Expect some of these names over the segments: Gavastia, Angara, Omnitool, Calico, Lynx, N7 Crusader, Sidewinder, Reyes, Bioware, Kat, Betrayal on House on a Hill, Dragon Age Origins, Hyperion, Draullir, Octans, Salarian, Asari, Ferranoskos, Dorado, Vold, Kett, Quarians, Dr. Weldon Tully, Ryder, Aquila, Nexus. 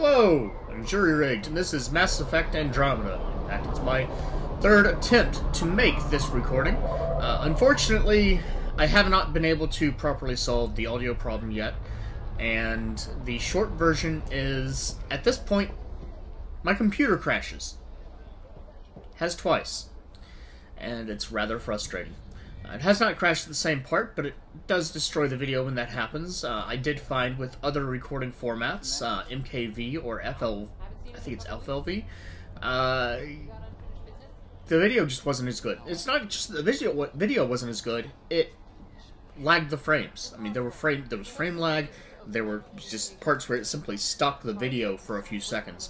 Hello, I'm Jury Rigged, and this is Mass Effect Andromeda. In fact, it's my third attempt to make this recording. Unfortunately, I have not been able to properly solve the audio problem yet, and the short version is, at this point, my computer crashes. Has twice. And it's rather frustrating. It has not crashed the same part, but it does destroy the video when that happens. I did find with other recording formats, MKV or FLV, the video just wasn't as good. It's not just the video wasn't as good, it lagged the frames. I mean, there was frame lag, there were just parts where it simply stopped the video for a few seconds.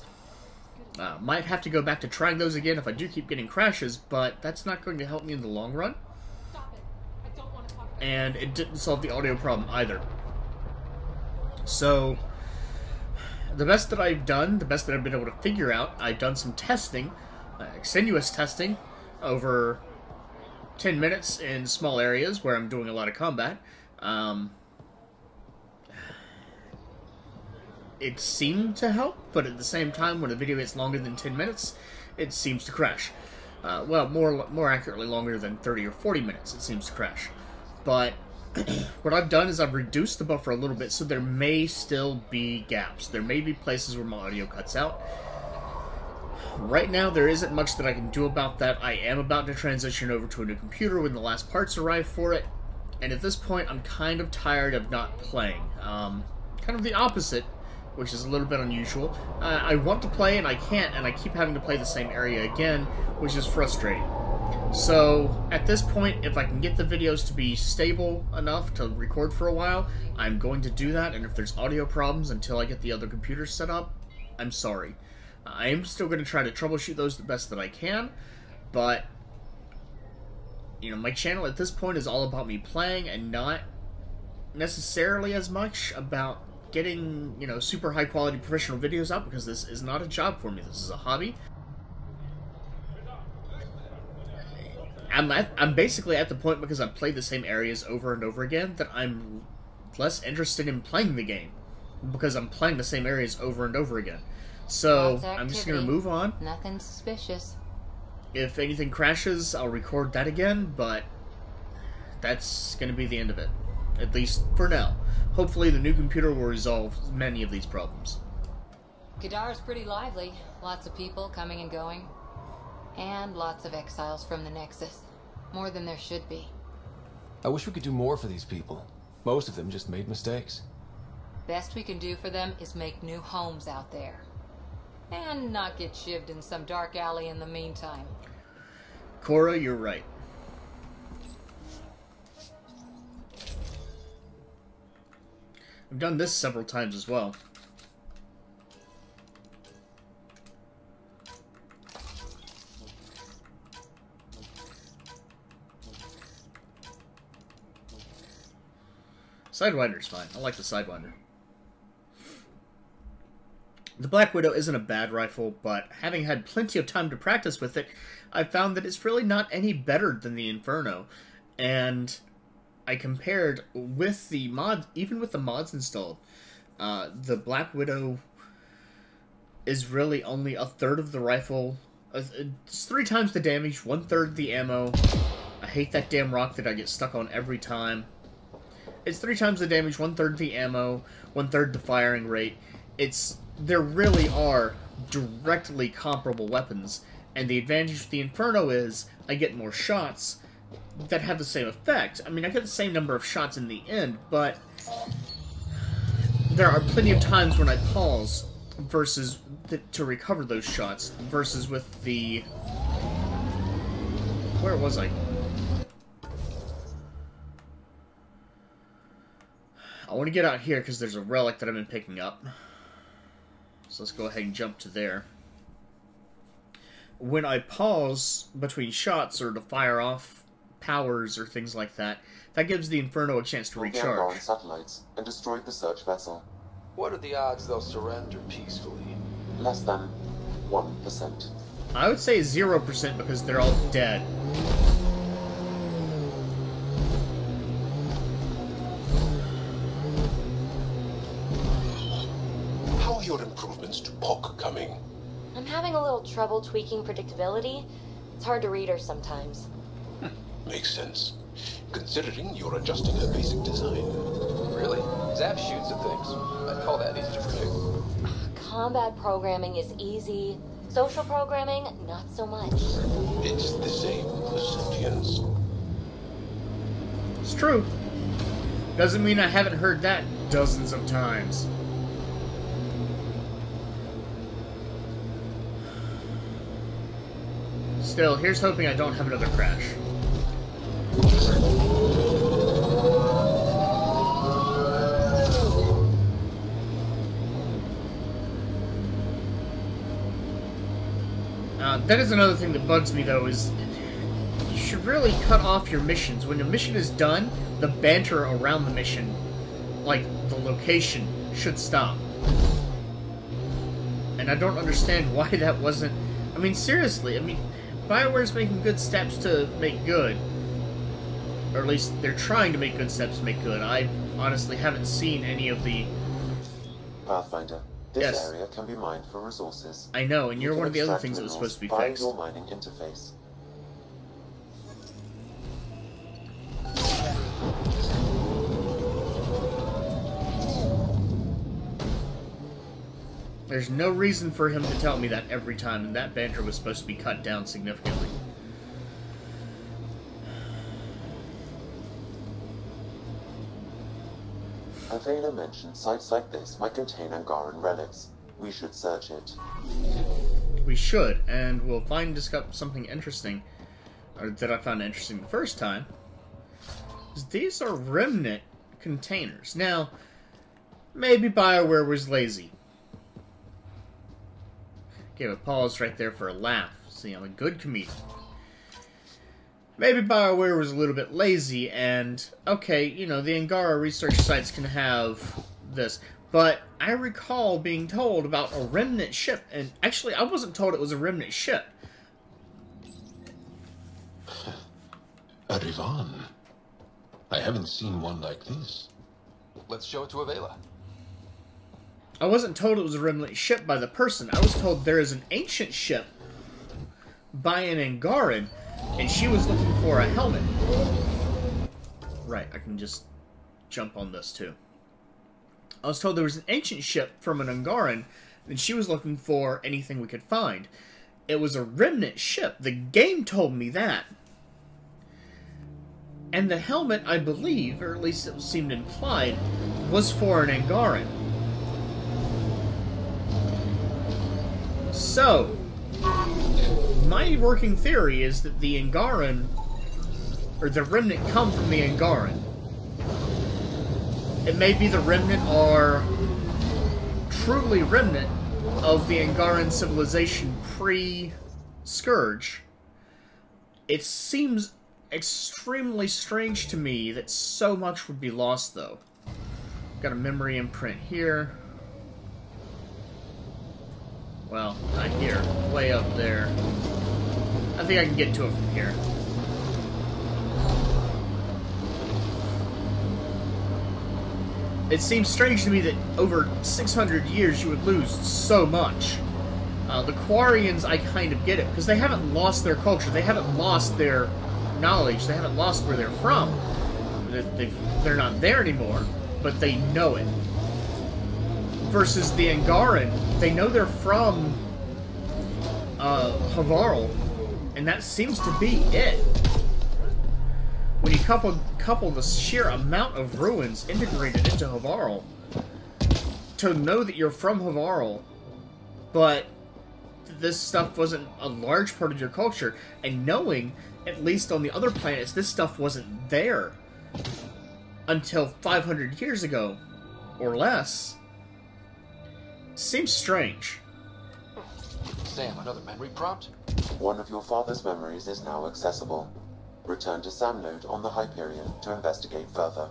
Might have to go back to trying those again if I do keep getting crashes, but that's not going to help me in the long run. And it didn't solve the audio problem either. So, the best that I've done, the best that I've been able to figure out, I've done some testing, extenuous testing, over 10 minutes in small areas where I'm doing a lot of combat. It seemed to help, but at the same time, when a video is longer than 10 minutes, it seems to crash. Well, more accurately, longer than 30 or 40 minutes, it seems to crash. But what I've done is I've reduced the buffer a little bit, so there may still be gaps. There may be places where my audio cuts out. Right now, there isn't much that I can do about that. I am about to transition over to a new computer when the last parts arrive for it. And at this point, I'm kind of tired of not playing. Kind of the opposite, which is a little bit unusual. I want to play, and I can't, and I keep having to play the same area again, which is frustrating. So, at this point, if I can get the videos to be stable enough to record for a while, I'm going to do that, and if there's audio problems until I get the other computer set up, I'm sorry. I am still going to try to troubleshoot those the best that I can, but, you know, my channel at this point is all about me playing and not necessarily as much about getting, you know, super high-quality professional videos out, because this is not a job for me, this is a hobby. I'm basically at the point, because I've played the same areas over and over again, that I'm less interested in playing the game. Because I'm playing the same areas over and over again. So, I'm just going to move on. Nothing suspicious. If anything crashes, I'll record that again, but that's going to be the end of it. At least for now. Hopefully the new computer will resolve many of these problems. Kadara's pretty lively. Lots of people coming and going. And lots of exiles from the Nexus. More than there should be. I wish we could do more for these people. Most of them just made mistakes. Best we can do for them is make new homes out there. And not get shivved in some dark alley in the meantime. Cora, you're right. I've done this several times as well. Sidewinder's fine. I like the Sidewinder. The Black Widow isn't a bad rifle, but having had plenty of time to practice with it, I've found that it's really not any better than the Inferno. And I compared with the mods, even with the mods installed, the Black Widow is really only a third of the rifle. It's 3 times the damage, 1/3 the ammo. I hate that damn rock that I get stuck on every time. It's 3 times the damage, 1/3 the ammo, 1/3 the firing rate. There really are directly comparable weapons, and the advantage of the Inferno is I get more shots that have the same effect. I mean, I get the same number of shots in the end, but there are plenty of times when I pause versus to recover those shots, versus with the... Where was I? I want to get out here because there's a relic that I've been picking up. So let's go ahead and jump to there. When I pause between shots or to fire off powers or things like that, that gives the Inferno a chance to recharge. Satellites and destroyed the search vessel. What are the odds they'll surrender peacefully? Less than 1%. I would say 0% because they're all dead. your improvements to POC coming? I'm having a little trouble tweaking predictability. It's hard to read her sometimes. Makes sense, considering you're adjusting her basic design. Really? Zap shoots at things. I'd call that easy to predict. Combat programming is easy. Social programming, not so much. It's the same for sentience. It's true. Doesn't mean I haven't heard that dozens of times. Still, here's hoping I don't have another crash. That is another thing that bugs me, though, is you should really cut off your missions. When a mission is done, the banter around the mission, like the location, should stop. And I don't understand why that wasn't... I mean, seriously, I mean, BioWare's making good steps to make good. Or at least they're trying to make good steps to make good. I honestly haven't seen any of the... Pathfinder, this area can be mined for resources. I know, and you're one of the other things that was supposed to be fixed. Your mining interface. There's no reason for him to tell me that every time, and that banter was supposed to be cut down significantly. Avena mentioned sites like this might contain Angaran relics. We should search it. We should, and we'll discover something interesting, or that I found interesting the first time. These are remnant containers. Now, maybe BioWare was lazy. Gave a pause right there for a laugh. See, I'm a good comedian. Maybe BioWare was a little bit lazy, and, okay, you know, the Angara research sites can have this, but I recall being told about a remnant ship, and actually, I wasn't told it was a remnant ship. A Rivan. I haven't seen one like this. Let's show it to Avela. I wasn't told it was a remnant ship by the person. I was told there is an ancient ship by an Angaran, and she was looking for a helmet. Right, I can just jump on this too. I was told there was an ancient ship from an Angaran, and she was looking for anything we could find. It was a remnant ship. The game told me that. And the helmet, I believe, or at least it seemed implied, was for an Angaran. So... my working theory is that the Angaran, or the remnant, come from the Angaran. It may be the remnant are truly remnant of the Angaran civilization pre-Scourge. It seems extremely strange to me that so much would be lost, though. Got a memory imprint here. Well, not here. Way up there. I think I can get to it from here. It seems strange to me that over 600 years you would lose so much. The Quarians, I kind of get it, because they haven't lost their culture. They haven't lost their knowledge. They haven't lost where they're from. They're not there anymore, but they know it. Versus the Angaran, they know they're from Havarl, and that seems to be it. When you couple the sheer amount of ruins integrated into Havarl, to know that you're from Havarl, but this stuff wasn't a large part of your culture, and knowing, at least on the other planets, this stuff wasn't there until 500 years ago, or less. Seems strange. Sam, another memory prompt? One of your father's memories is now accessible. Return to Samnode on the Hyperion to investigate further.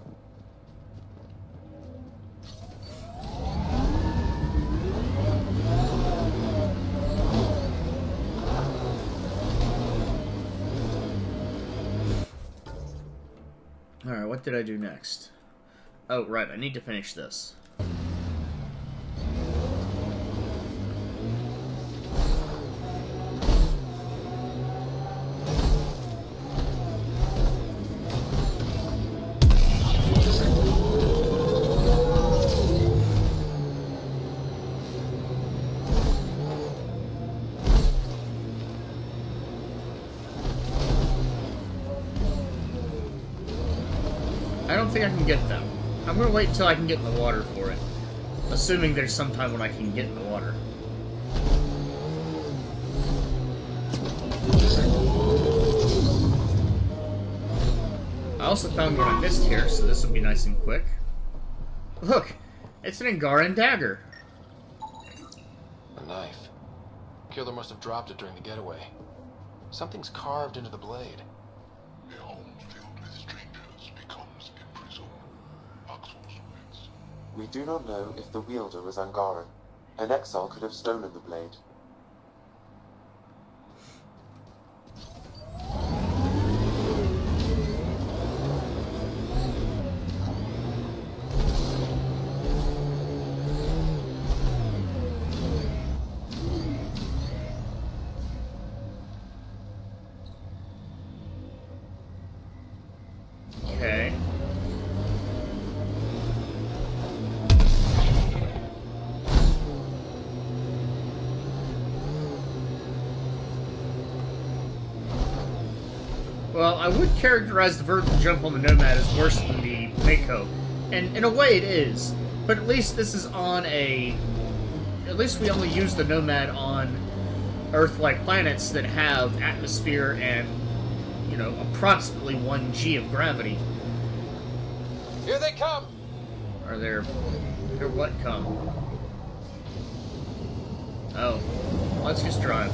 Alright, what did I do next? Oh, right, I need to finish this. think I can get them. I'm gonna wait until I can get in the water for it. Assuming there's some time when I can get in the water. I also found what I missed here, so this will be nice and quick. Look! It's an Angaran dagger! A knife. Killer must have dropped it during the getaway. Something's carved into the blade. A home filled with strangers becomes a prison. We do not know if the wielder was Angaran. An exile could have stolen the blade. I would characterize the vertical jump on the Nomad as worse than the Mako, and in a way it is, but at least this is on a... At least we only use the Nomad on Earth-like planets that have atmosphere and, you know, approximately 1G of gravity. Here they come! Are there... Here what come? Oh. Let's just drive.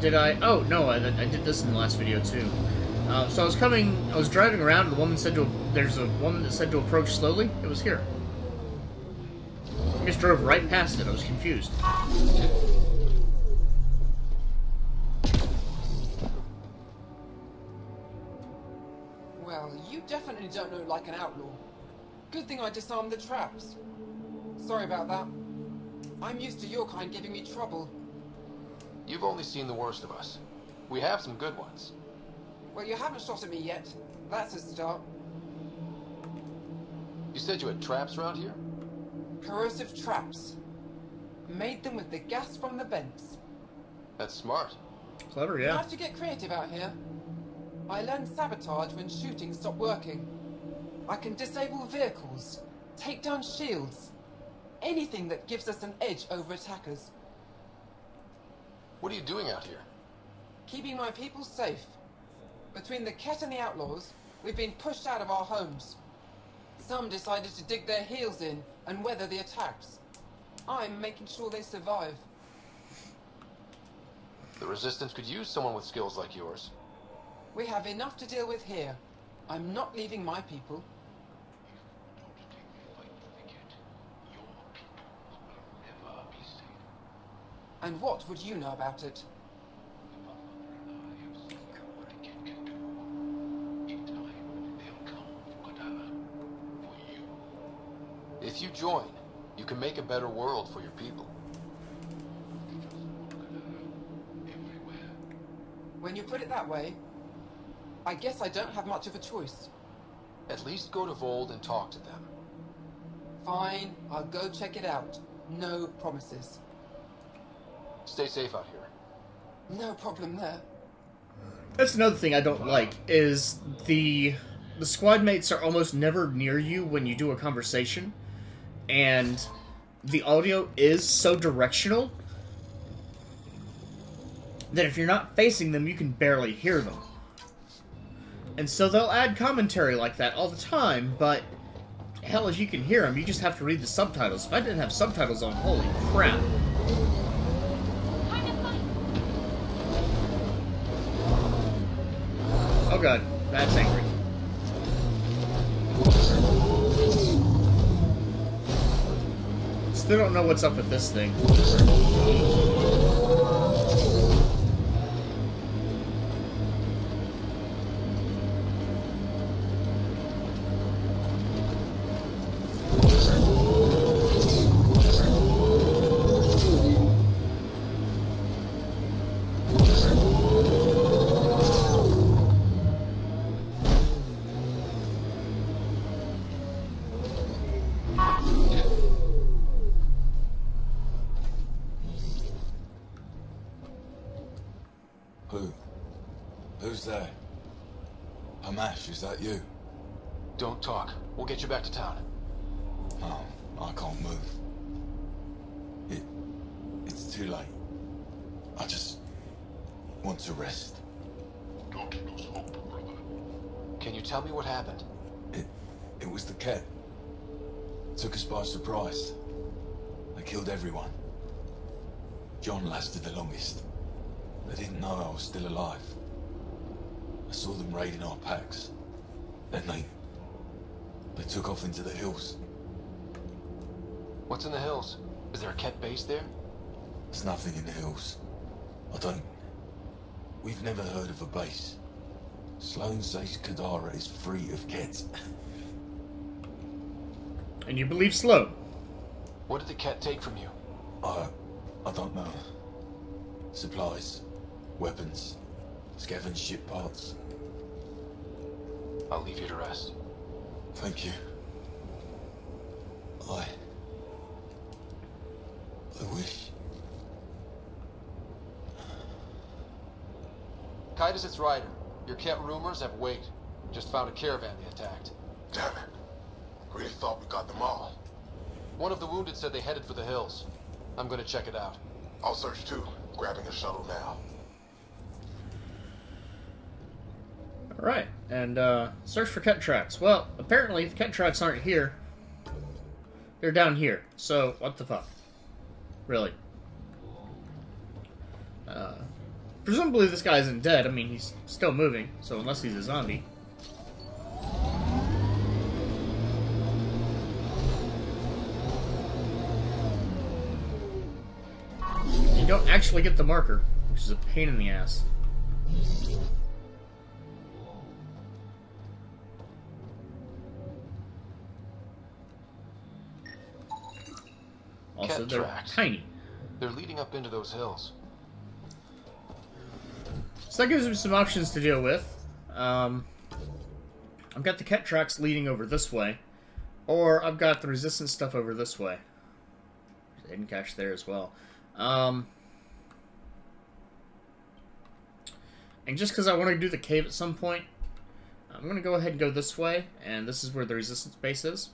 Did I? Oh, no, I did this in the last video, too. So I was driving around, and the woman said to... There's a woman that said to approach slowly. It was here. I just drove right past it. I was confused. Well, you definitely don't look like an outlaw. Good thing I disarmed the traps. Sorry about that. I'm used to your kind giving me trouble. You've only seen the worst of us. We have some good ones. Well, you haven't shot at me yet. That's a start. You said you had traps around here? Corrosive traps. Made them with the gas from the vents. That's smart. Clever, yeah. You have to get creative out here. I learned sabotage when shooting stopped working. I can disable vehicles, take down shields, anything that gives us an edge over attackers. What are you doing out here? Keeping my people safe. Between the Kett and the outlaws, we've been pushed out of our homes. Some decided to dig their heels in and weather the attacks. I'm making sure they survive. The Resistance could use someone with skills like yours. We have enough to deal with here. I'm not leaving my people. And what would you know about it? If you join, you can make a better world for your people. When you put it that way, I guess I don't have much of a choice. At least go to Vold and talk to them. Fine, I'll go check it out. No promises. Stay safe out here. No problem there. That's another thing I don't like, is the squad mates are almost never near you when you do a conversation, and the audio is so directional that if you're not facing them, you can barely hear them. And so they'll add commentary like that all the time, but hell, as you can hear them, you just have to read the subtitles. If I didn't have subtitles on, holy crap. Oh god, that's angry. Still don't know what's up with this thing. Who's there? Amash, is that you? Don't talk. We'll get you back to town. Oh, I can't move. It's too late. I just want to rest. Don't lose hope, brother. Can you tell me what happened? It was the Kett. Took us by surprise. They killed everyone. John lasted the longest. They didn't know I was still alive. I saw them raiding our packs. Then they took off into the hills. What's in the hills? Is there a Kett base there? There's nothing in the hills. We've never heard of a base. Sloane says Kadara is free of Kett. And you believe Sloane? What did the Kett take from you? I don't know. Supplies, weapons, scavenged ship parts. I'll leave you to rest. Thank you. I wish. Kaidus, it's Ryder. Your Kett rumors have weight. Just found a caravan they attacked. Damn it. Really thought we got them all. One of the wounded said they headed for the hills. I'm gonna check it out. I'll search too. Grabbing a shuttle now. Alright, and search for Kett tracks. Well, apparently the Kett tracks aren't here. They're down here. So, what the fuck? Really. Presumably this guy isn't dead. I mean, he's still moving. So, unless he's a zombie. You don't actually get the marker, which is a pain in the ass. Also, they're tracks. Tiny. They're leading up into those hills. So that gives me some options to deal with. I've got the Kett tracks leading over this way, or I've got the resistance stuff over this way. Hidden cache there as well. And just because I want to do the cave at some point, I'm going to go ahead and go this way, and this is where the resistance base is.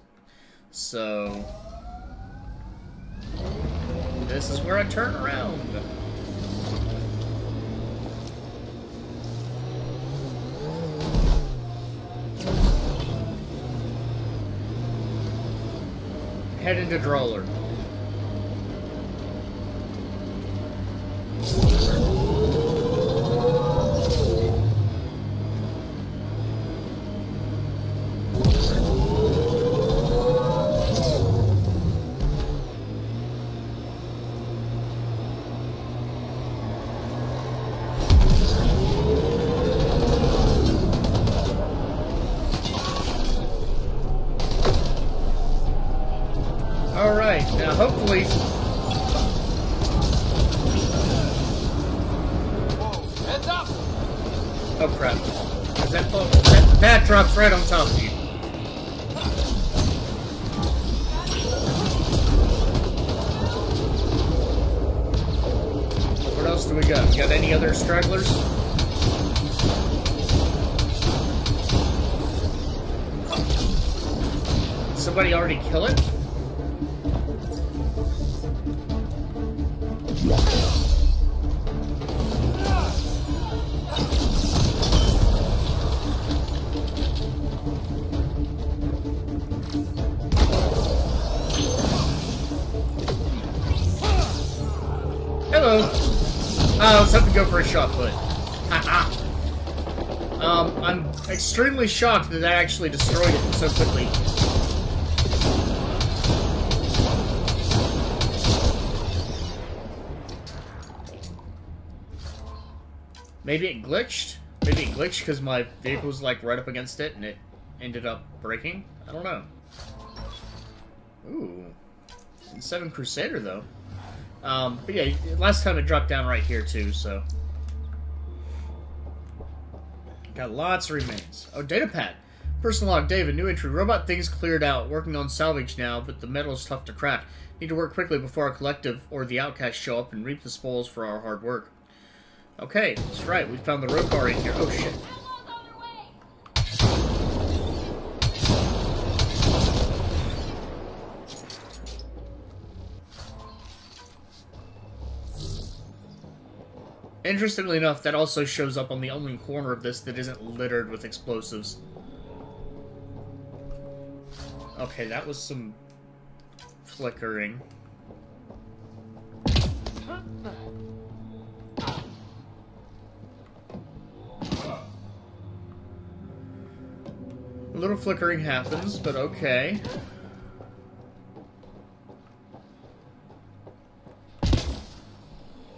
So this is where I turn around. Head into Draullir. Right on top of you. What else do we got? We got any other stragglers? Did somebody already kill it? Go for a shot put. I'm extremely shocked that that actually destroyed it so quickly. Maybe it glitched? Maybe it glitched because my vehicle was like right up against it and it ended up breaking? I don't know. Ooh. Seven Crusader though. But yeah, last time it dropped down right here too, so. Got lots of remains. Oh, data pad. Personal log, David, new entry. Robot things cleared out. Working on salvage now, but the metal's tough to crack. Need to work quickly before our collective or the outcasts show up and reap the spoils for our hard work. Okay, that's right. We found the road bar in here. Oh, shit. Interestingly enough, that also shows up on the only corner of this that isn't littered with explosives. Okay, that was some flickering. A little flickering happens, but okay.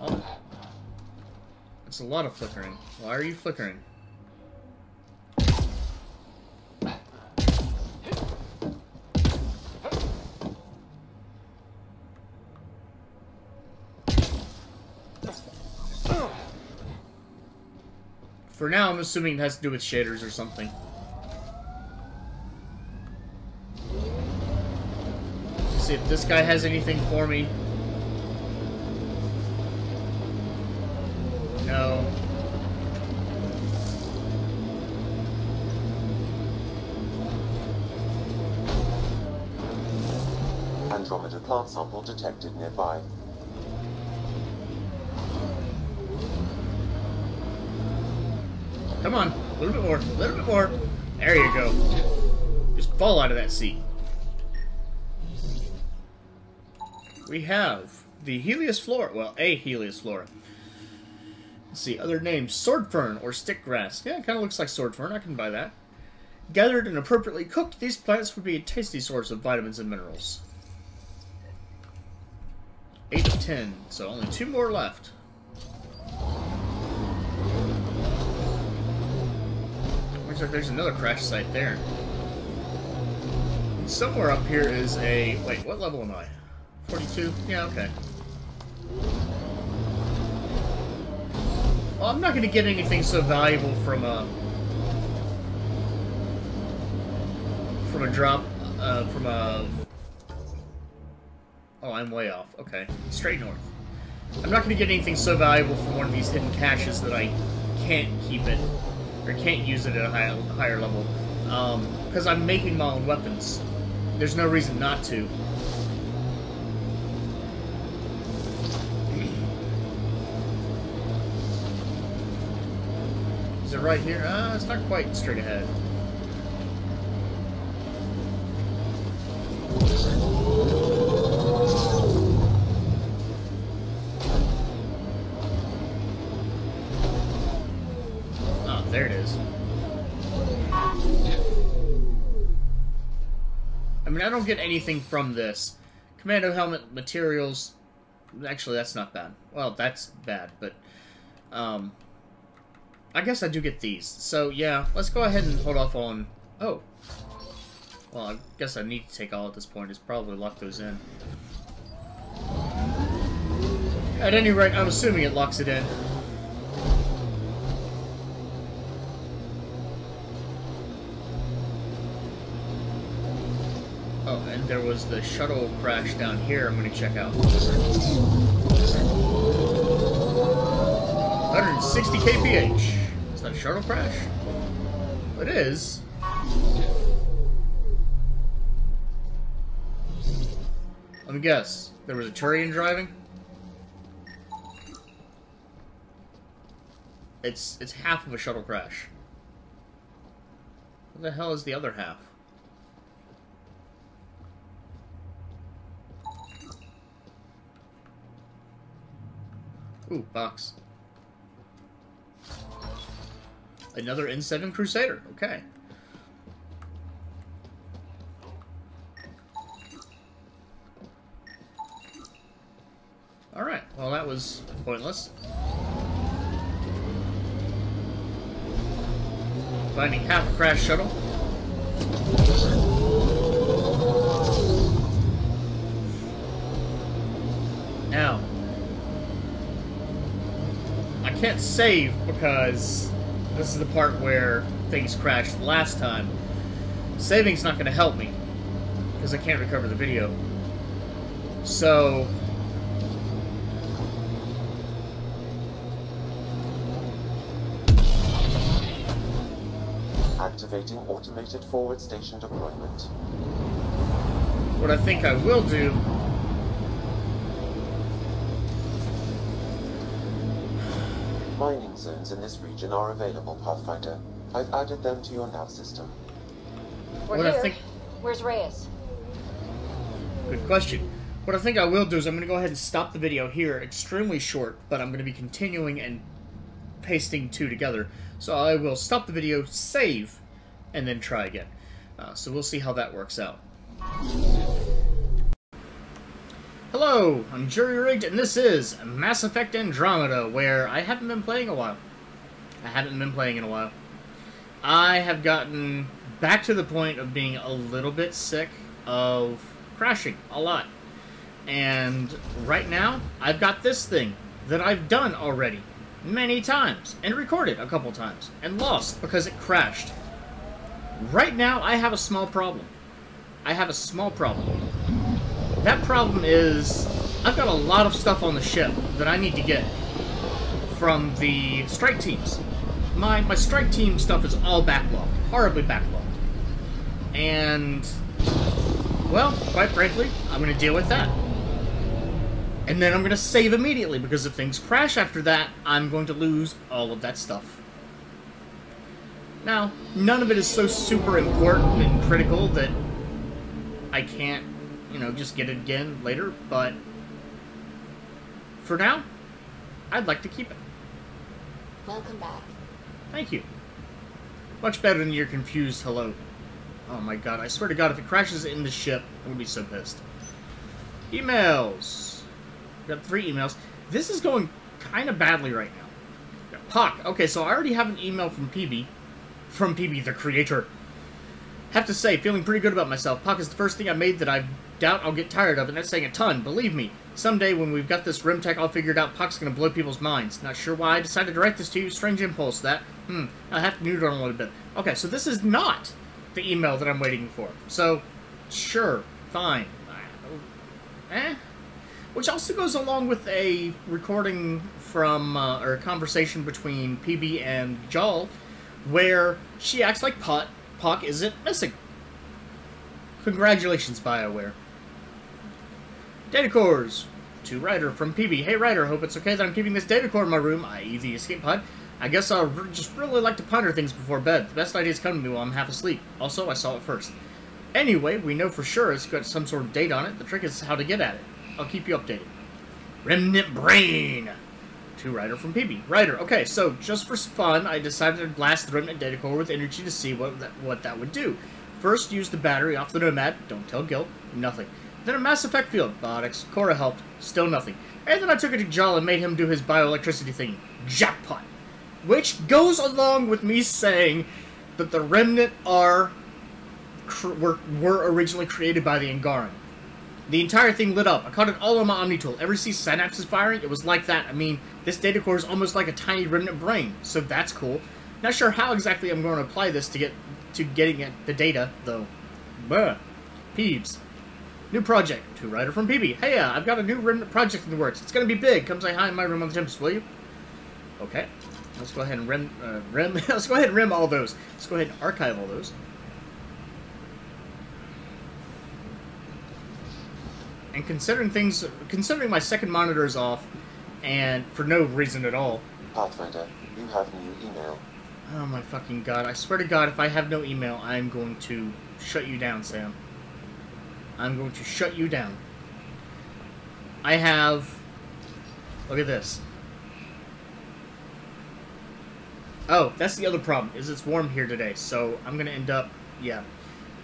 Oh. That's a lot of flickering. Why are you flickering? For now, I'm assuming it has to do with shaders or something. Let's see if this guy has anything for me. No. Andromeda plant sample detected nearby. Come on, a little bit more, a little bit more. There you go. Just fall out of that seat. We have the Helios Flora. Well, a Helios Flora. Let's see, other names. Sword fern or stick grass. Yeah, it kind of looks like sword fern. I can buy that. Gathered and appropriately cooked, these plants would be a tasty source of vitamins and minerals. 8 of 10, so only 2 more left. Looks like there's another crash site there. Somewhere up here is a... Wait, what level am I? 42? Yeah, okay. Well, I'm not going to get anything so valuable from a drop... Oh, I'm way off. Okay. Straight north. I'm not going to get anything so valuable from one of these hidden caches that I can't keep it. Or can't use it at a higher level. Because I'm making my own weapons. There's no reason not to. Is it right here? It's not quite straight ahead. There it is. I mean, I don't get anything from this. Commando helmet, materials... Actually, that's not bad. Well, that's bad, but... I guess I do get these. So, yeah, let's go ahead and hold off on... Oh. Well, I guess I need to take all at this point. It's probably lock those in. At any rate, I'm assuming it locks it in. Oh, and there was the shuttle crash down here I'm going to check out. 160 kph. Is that a shuttle crash? It is. Let me guess. There was a Turian driving? It's half of a shuttle crash. What the hell is the other half? Ooh, box. Another N7 Crusader. Okay. Alright. Well, that was pointless. Finding half a crash shuttle. Now... I can't save because this is the part where things crashed last time. Saving's not going to help me because I can't recover the video. So Activating automated forward station deployment. What I think I will do... Mining zones in this region are available, Pathfinder. I've added them to your nav system. We're here. Where's Reyes? Good question. What I think I will do is I'm going to go ahead and stop the video here. Extremely short, but I'm going to be continuing and pasting two together. So I will stop the video, save, and then try again. So we'll see how that works out. Hello, I'm Jury Rigged, and this is Mass Effect Andromeda, where I haven't been playing a while. I haven't been playing in a while. I have gotten back to the point of being a little bit sick of crashing a lot. And right now, I've got this thing that I've done already many times, and recorded a couple times, and lost because it crashed. Right now, I have a small problem. I have a small problem. That problem is, I've got a lot of stuff on the ship that I need to get from the strike teams. My strike team stuff is all backlogged, horribly backlogged. And, well, quite frankly, I'm going to deal with that. And then I'm going to save immediately, because if things crash after that, I'm going to lose all of that stuff. Now, none of it is so super important and critical that I can't, you know, just get it again later, but for now, I'd like to keep it. Welcome back. Thank you. Much better than your confused hello. Oh my god, I swear to god, if it crashes in the ship, I'm going to be so pissed. Emails. Got 3 emails. This is going kind of badly right now. Pock. Okay, so I already have an email from Peebee. From Peebee, the creator. Have to say, feeling pretty good about myself. Pock is the first thing I made that I doubt I'll get tired of, and that's saying a ton. Believe me, someday when we've got this rim tech all figured out, Pock's going to blow people's minds. Not sure why I decided to write this to you. Strange impulse, that. I have to noodle on a little bit. Okay, so this is not the email that I'm waiting for. So, sure. Fine. Eh? Which also goes along with a recording from, or a conversation between Peebee and Jarl, where she acts like Pock isn't missing. Congratulations, Bioware. Data cores to Ryder from Peebee. Hey, Ryder, hope it's okay that I'm keeping this data core in my room, i.e. the escape pod. I guess I'll just really like to ponder things before bed. The best ideas come to me while I'm half asleep. Also, I saw it first. Anyway, we know for sure it's got some sort of date on it. The trick is how to get at it. I'll keep you updated. Remnant Brain! To Ryder from Peebee. Ryder, okay, so just for fun, I decided to blast the Remnant data core with energy to see what that would do. First, use the battery off the Nomad. Don't tell Guilt. Nothing. Then a Mass Effect field. Botics. Cora helped. Still nothing. And then I took it to Jarl and made him do his bioelectricity thing. Jackpot! Which goes along with me saying that the Remnant were originally created by the Angaran. The entire thing lit up. I caught it all on my Omnitool. Every synapse is firing. It was like that. I mean, this data core is almost like a tiny remnant brain, so that's cool. Not sure how exactly I'm going to apply this to getting at the data, though. Bruh. Peebs. New project. To Ryder from Peebee. Hey, I've got a new remnant project in the works. It's going to be big. Come say hi in my room on the Tempest, will you? Okay. Let's go ahead and let's go ahead and rim all those. Let's go ahead and archive all those. And considering my second monitor is off, and for no reason at all. Pathfinder, you have new email. Oh my fucking god, I swear to god, if I have no email, I'm going to shut you down, Sam. I'm going to shut you down. I have... Look at this. Oh, that's the other problem, is it's warm here today, so I'm going to end up... Yeah.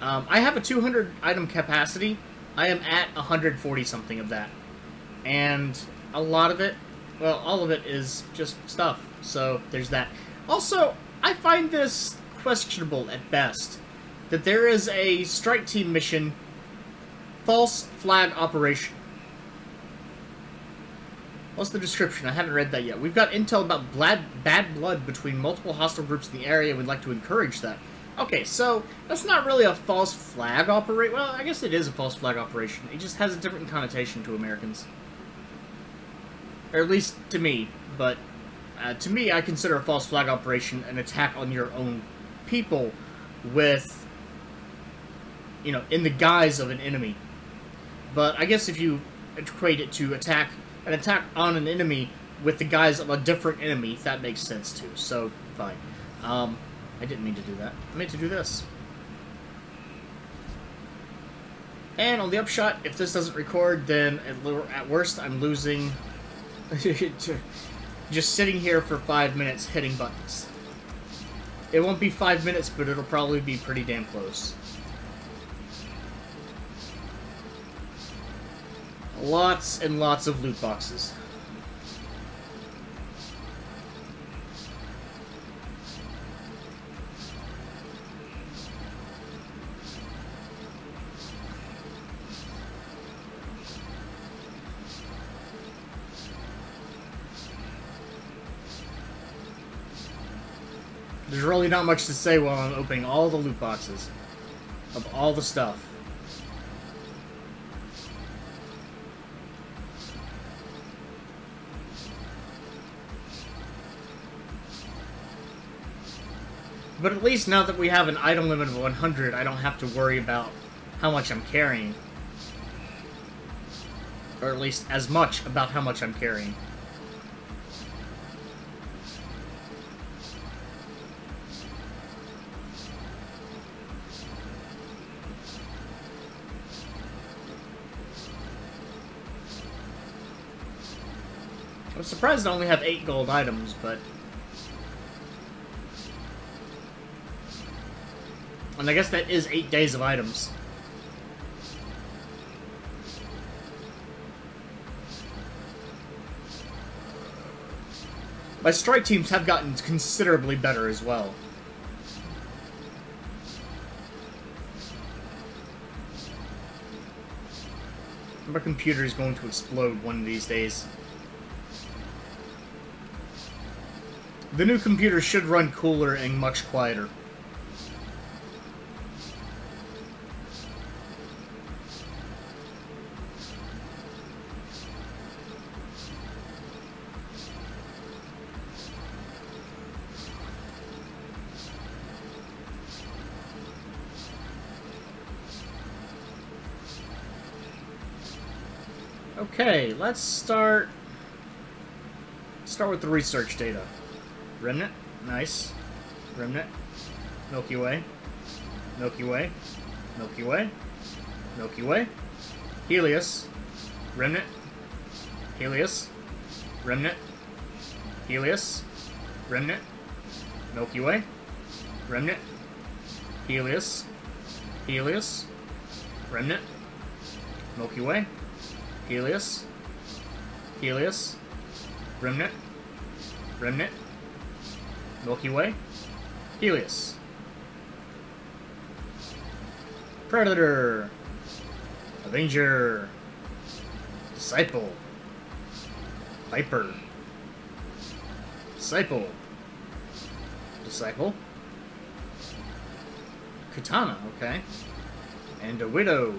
I have a 200 item capacity. I am at 140-something of that, and a lot of it, well, all of it is just stuff, so there's that. Also, I find this questionable at best, that there is a strike team mission, false flag operation. What's the description? I haven't read that yet. We've got intel about bad blood between multiple hostile groups in the area. We'd like to encourage that. Okay, so that's not really a false flag operation. Well, I guess it is a false flag operation. It just has a different connotation to Americans. Or at least to me. But to me, I consider a false flag operation an attack on your own people with, you know, in the guise of an enemy. But I guess if you equate it to an attack on an enemy with the guise of a different enemy, that makes sense too. So, fine. I didn't mean to do that. I meant to do this. And on the upshot, if this doesn't record, then at worst I'm losing... just sitting here for 5 minutes hitting buttons. It won't be 5 minutes, but it'll probably be pretty damn close. Lots and lots of loot boxes. There's really not much to say while I'm opening all the loot boxes of all the stuff. But at least now that we have an item limit of 100, I don't have to worry about how much I'm carrying. Or at least as much about how much I'm carrying. I'm surprised I only have 8 gold items, but... And I guess that is 8 days of items. My strike teams have gotten considerably better as well. My computer is going to explode one of these days. The new computer should run cooler and much quieter. Okay, let's start with the research data. Remnant, nice. Remnant, Milky Way, Milky Way, Milky Way, Milky Way, Helios, Remnant, Helios, Remnant, Helios, Remnant, Milky Way, Remnant, Helios, Helios, Remnant, Milky Way, Helios, Helios, Remnant, Remnant, Milky Way, Helios. Predator. Avenger. Disciple. Viper. Disciple. Disciple. Katana, okay. And a Widow.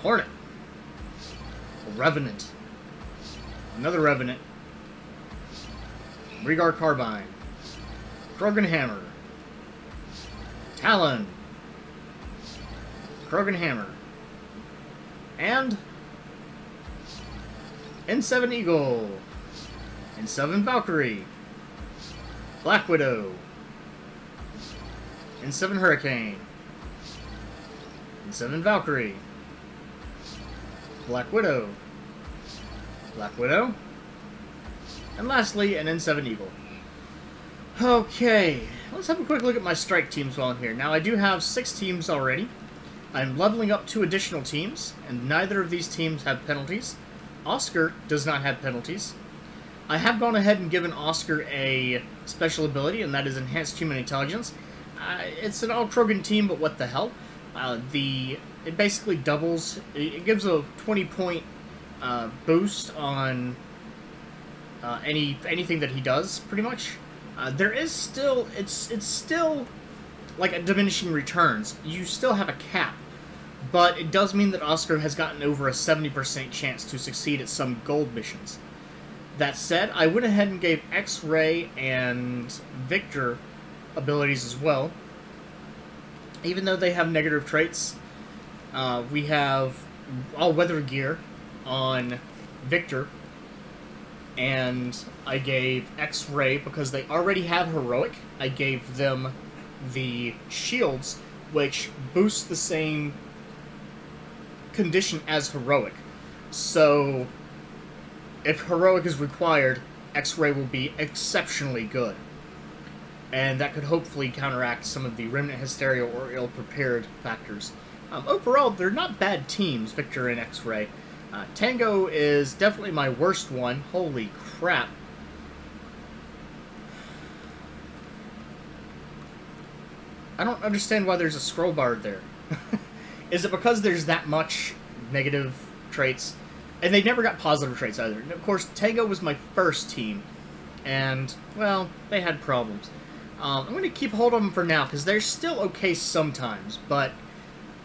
Hornet. A Revenant. Another Revenant. Regar Carbine, Krogan Hammer, Talon, Krogan Hammer, and N7 Eagle, N7 Valkyrie, Black Widow, N7 Hurricane, N7 Valkyrie, Black Widow, Black Widow, and lastly, an N7 Eagle. Okay, let's have a quick look at my strike teams while I'm here. Now, I do have 6 teams already. I'm leveling up 2 additional teams, and neither of these teams have penalties. Oscar does not have penalties. I have gone ahead and given Oscar a special ability, and that is Enhanced Human Intelligence. It's an all-Krogan team, but what the hell? It basically doubles. It gives a 20-point boost on... anything that he does, pretty much. There is still... It's still like a diminishing returns. You still have a cap, but it does mean that Oscar has gotten over a 70% chance to succeed at some gold missions. That said, I went ahead and gave X-Ray and Victor abilities as well. Even though they have negative traits, we have all-weather gear on Victor, and I gave X-Ray, because they already have heroic, I gave them the shields, which boost the same condition as heroic. So if heroic is required, X-Ray will be exceptionally good. And that could hopefully counteract some of the remnant hysteria or ill-prepared factors. Overall, they're not bad teams, Victor and X-Ray. Tango is definitely my worst one. Holy crap. I don't understand why there's a scroll bar there. Is it because there's that much negative traits? And they never got positive traits either. And of course, Tango was my first team. And, well, they had problems. I'm going to keep hold of them for now, because they're still okay sometimes, but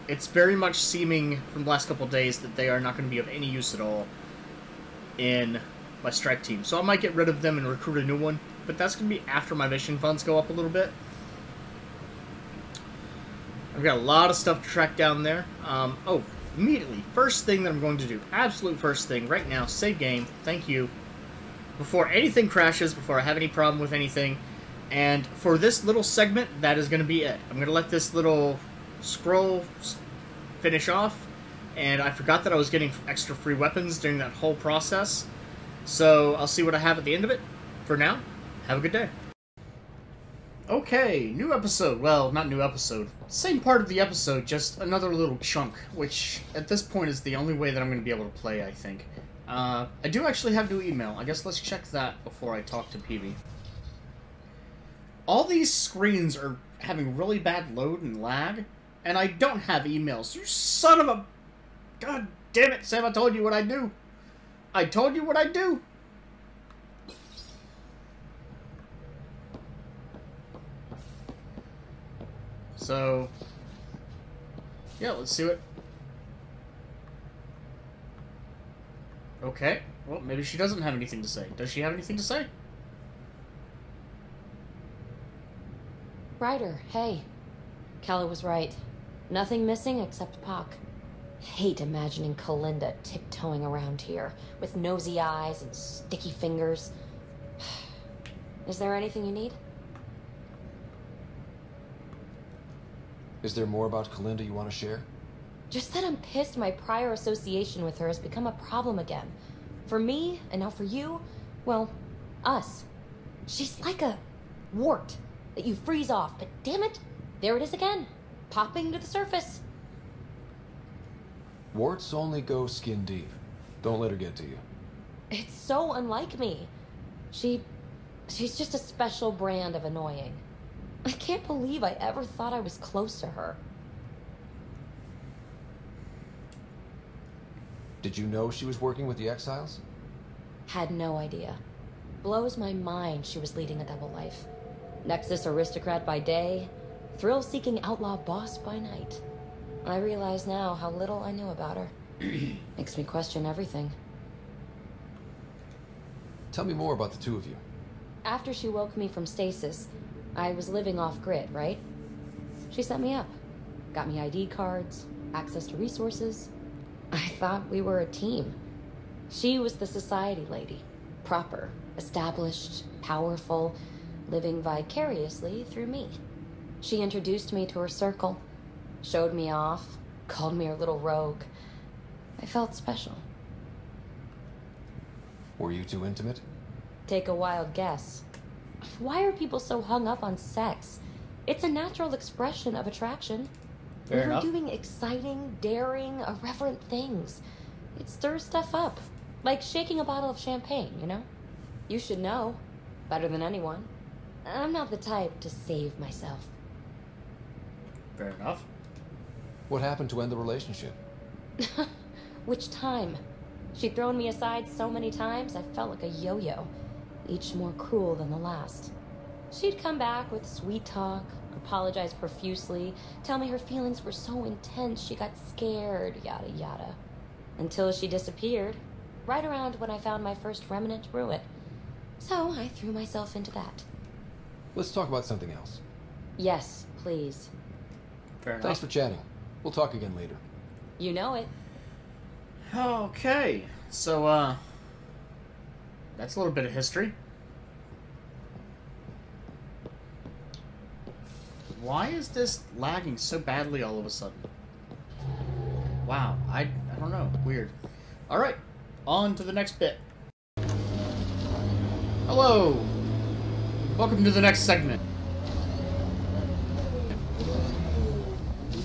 it's very much seeming from the last couple days that they are not going to be of any use at all in my strike team. So I might get rid of them and recruit a new one, but that's going to be after my mission funds go up a little bit. I've got a lot of stuff to track down there. Oh, immediately, first thing that I'm going to do, absolute first thing right now, save game, thank you, before anything crashes, before I have any problem with anything. And for this little segment, that is going to be it. I'm going to let this little scroll finish off, and I forgot that I was getting extra free weapons during that whole process, so I'll see what I have at the end of it. For now, have a good day. Okay, new episode. Well, not new episode. Same part of the episode, just another little chunk, which at this point is the only way that I'm going to be able to play, I think. I do actually have new email. I guess let's check that before I talk to Peebee. All these screens are having really bad load and lag, and I don't have emails. You son of a... God damn it, Sam, I told you what I do. I told you what I do. So, yeah, let's see what... Okay, well, maybe she doesn't have anything to say. Does she have anything to say? Ryder, hey. Kella was right. Nothing missing except Pac. Hate imagining Kalinda tiptoeing around here with nosy eyes and sticky fingers. Is there anything you need? Is there more about Kalinda you want to share? Just that I'm pissed my prior association with her has become a problem again. For me, and now for you, well, us. She's like a wart that you freeze off, but damn it, there it is again, popping to the surface. Warts only go skin deep. Don't let her get to you. It's so unlike me. She's just a special brand of annoying. I can't believe I ever thought I was close to her. Did you know she was working with the Exiles? Had no idea. Blows my mind she was leading a double life. Nexus aristocrat by day, thrill-seeking outlaw boss by night. I realize now how little I knew about her. Makes me question everything. Tell me more about the two of you. After she woke me from stasis, I was living off-grid, right? She set me up, got me ID cards, access to resources. I thought we were a team. She was the society lady, proper, established, powerful, living vicariously through me. She introduced me to her circle, showed me off, called me her little rogue. I felt special. Were you too intimate? Take a wild guess. Why are people so hung up on sex? It's a natural expression of attraction. Fair enough. We were doing exciting, daring, irreverent things. It stirs stuff up, like shaking a bottle of champagne, you know? You should know, better than anyone. I'm not the type to save myself. Fair enough. What happened to end the relationship? Which time? She'd thrown me aside so many times, I felt like a yo-yo, each more cruel than the last. She'd come back with sweet talk, apologize profusely, tell me her feelings were so intense she got scared, yada yada. Until she disappeared, right around when I found my first remnant ruin. So I threw myself into that. Let's talk about something else. Yes, please. Fair enough. Thanks for chatting. We'll talk again later. You know it. Okay. So, that's a little bit of history. Why is this lagging so badly all of a sudden? Wow, I don't know. Weird. Alright, on to the next bit. Hello! Welcome to the next segment.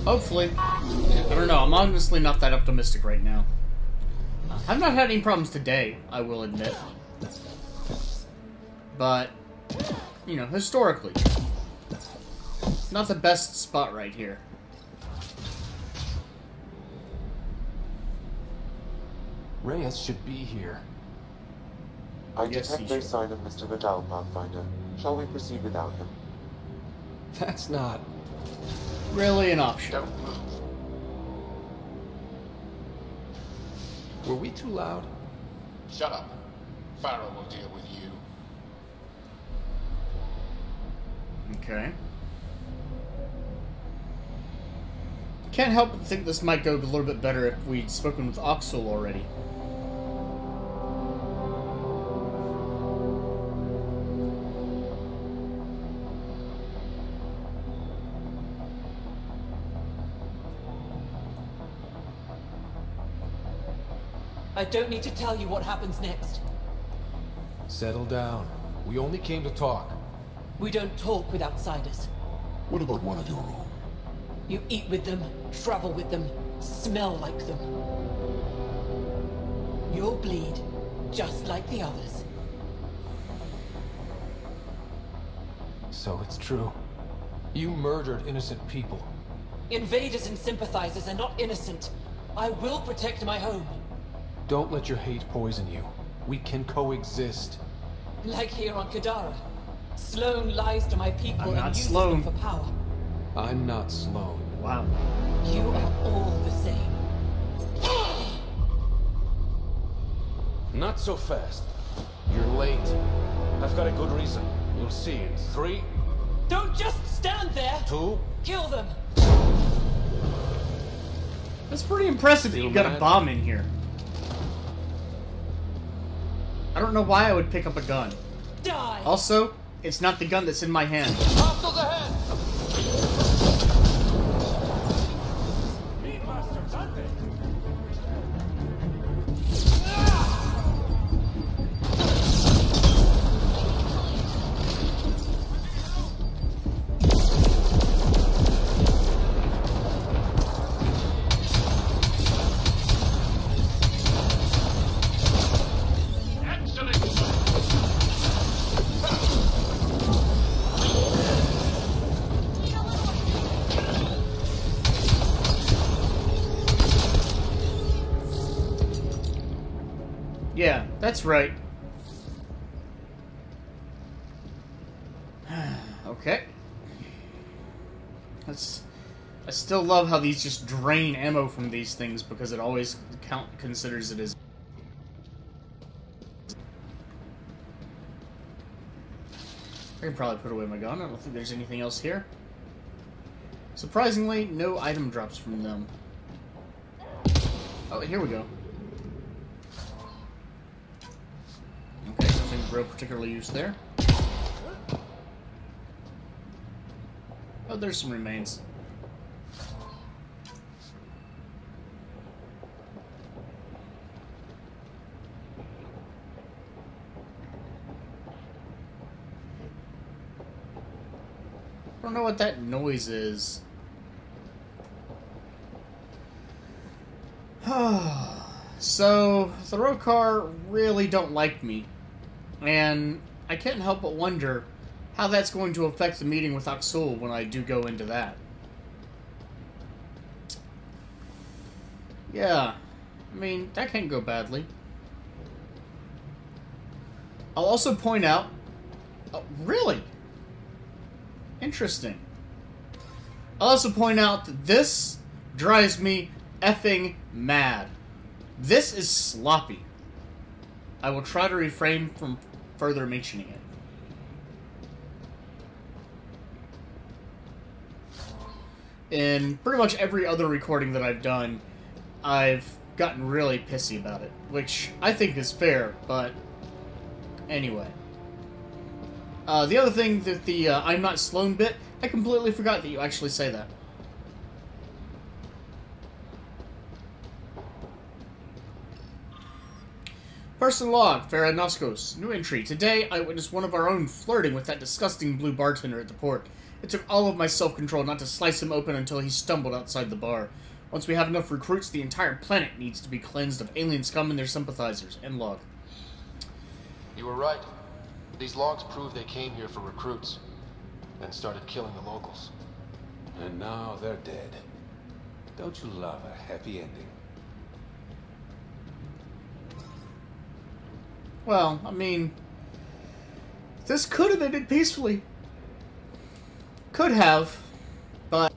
Hopefully. I don't know, I'm honestly not that optimistic right now. I've not had any problems today, I will admit. But, you know, historically. Not the best spot right here. Reyes should be here. I detect no sign of Mr. Vidal, Pathfinder. Shall we proceed without him? That's not... really an option. Don't move. Were we too loud? Shut up. Pharaoh will deal with you. Okay. Can't help but think this might go a little bit better if we'd spoken with Oxul already. I don't need to tell you what happens next. Settle down. We only came to talk. We don't talk with outsiders. What about one of your own? You eat with them, travel with them, smell like them. You'll bleed, just like the others. So it's true. You murdered innocent people. Invaders and sympathizers are not innocent. I will protect my home. Don't let your hate poison you. We can coexist. Like here on Kadara. Sloane lies to my people and uses them for power. I'm not Sloane. Wow. You are all the same. Not so fast. You're late. I've got a good reason. You'll see in 3... Don't just stand there! 2... Kill them! That's pretty impressive that you got a bomb in here. I don't know why I would pick up a gun. Die! Also, it's not the gun that's in my hand. After the head! That's right. Okay. I still love how these just drain ammo from these things because it always considers it as... I can probably put away my gun. I don't think there's anything else here. Surprisingly, no item drops from them. Oh, here we go. Particularly used there. Oh, there's some remains. I don't know what that noise is. So, the road car really don't like me. And I can't help but wonder how that's going to affect the meeting with Oxul when I do go into that. Yeah, I mean, that can't go badly. I'll also point out... Oh, really? Interesting. I'll also point out that this drives me effing mad. This is sloppy. I will try to refrain from further mentioning it. in pretty much every other recording that I've done, I've gotten really pissy about it, which I think is fair, but anyway. The other thing that the I'm not Sloane bit, I completely forgot that you actually say that. Person log, Ferranoskos. New entry. Today, I witnessed one of our own flirting with that disgusting blue bartender at the port. It took all of my self-control not to slice him open until he stumbled outside the bar. Once we have enough recruits, the entire planet needs to be cleansed of alien scum and their sympathizers. End log. You were right. These logs prove they came here for recruits, and started killing the locals. And now they're dead. Don't you love a happy ending? Well, I mean, this could have ended peacefully. Could have, but...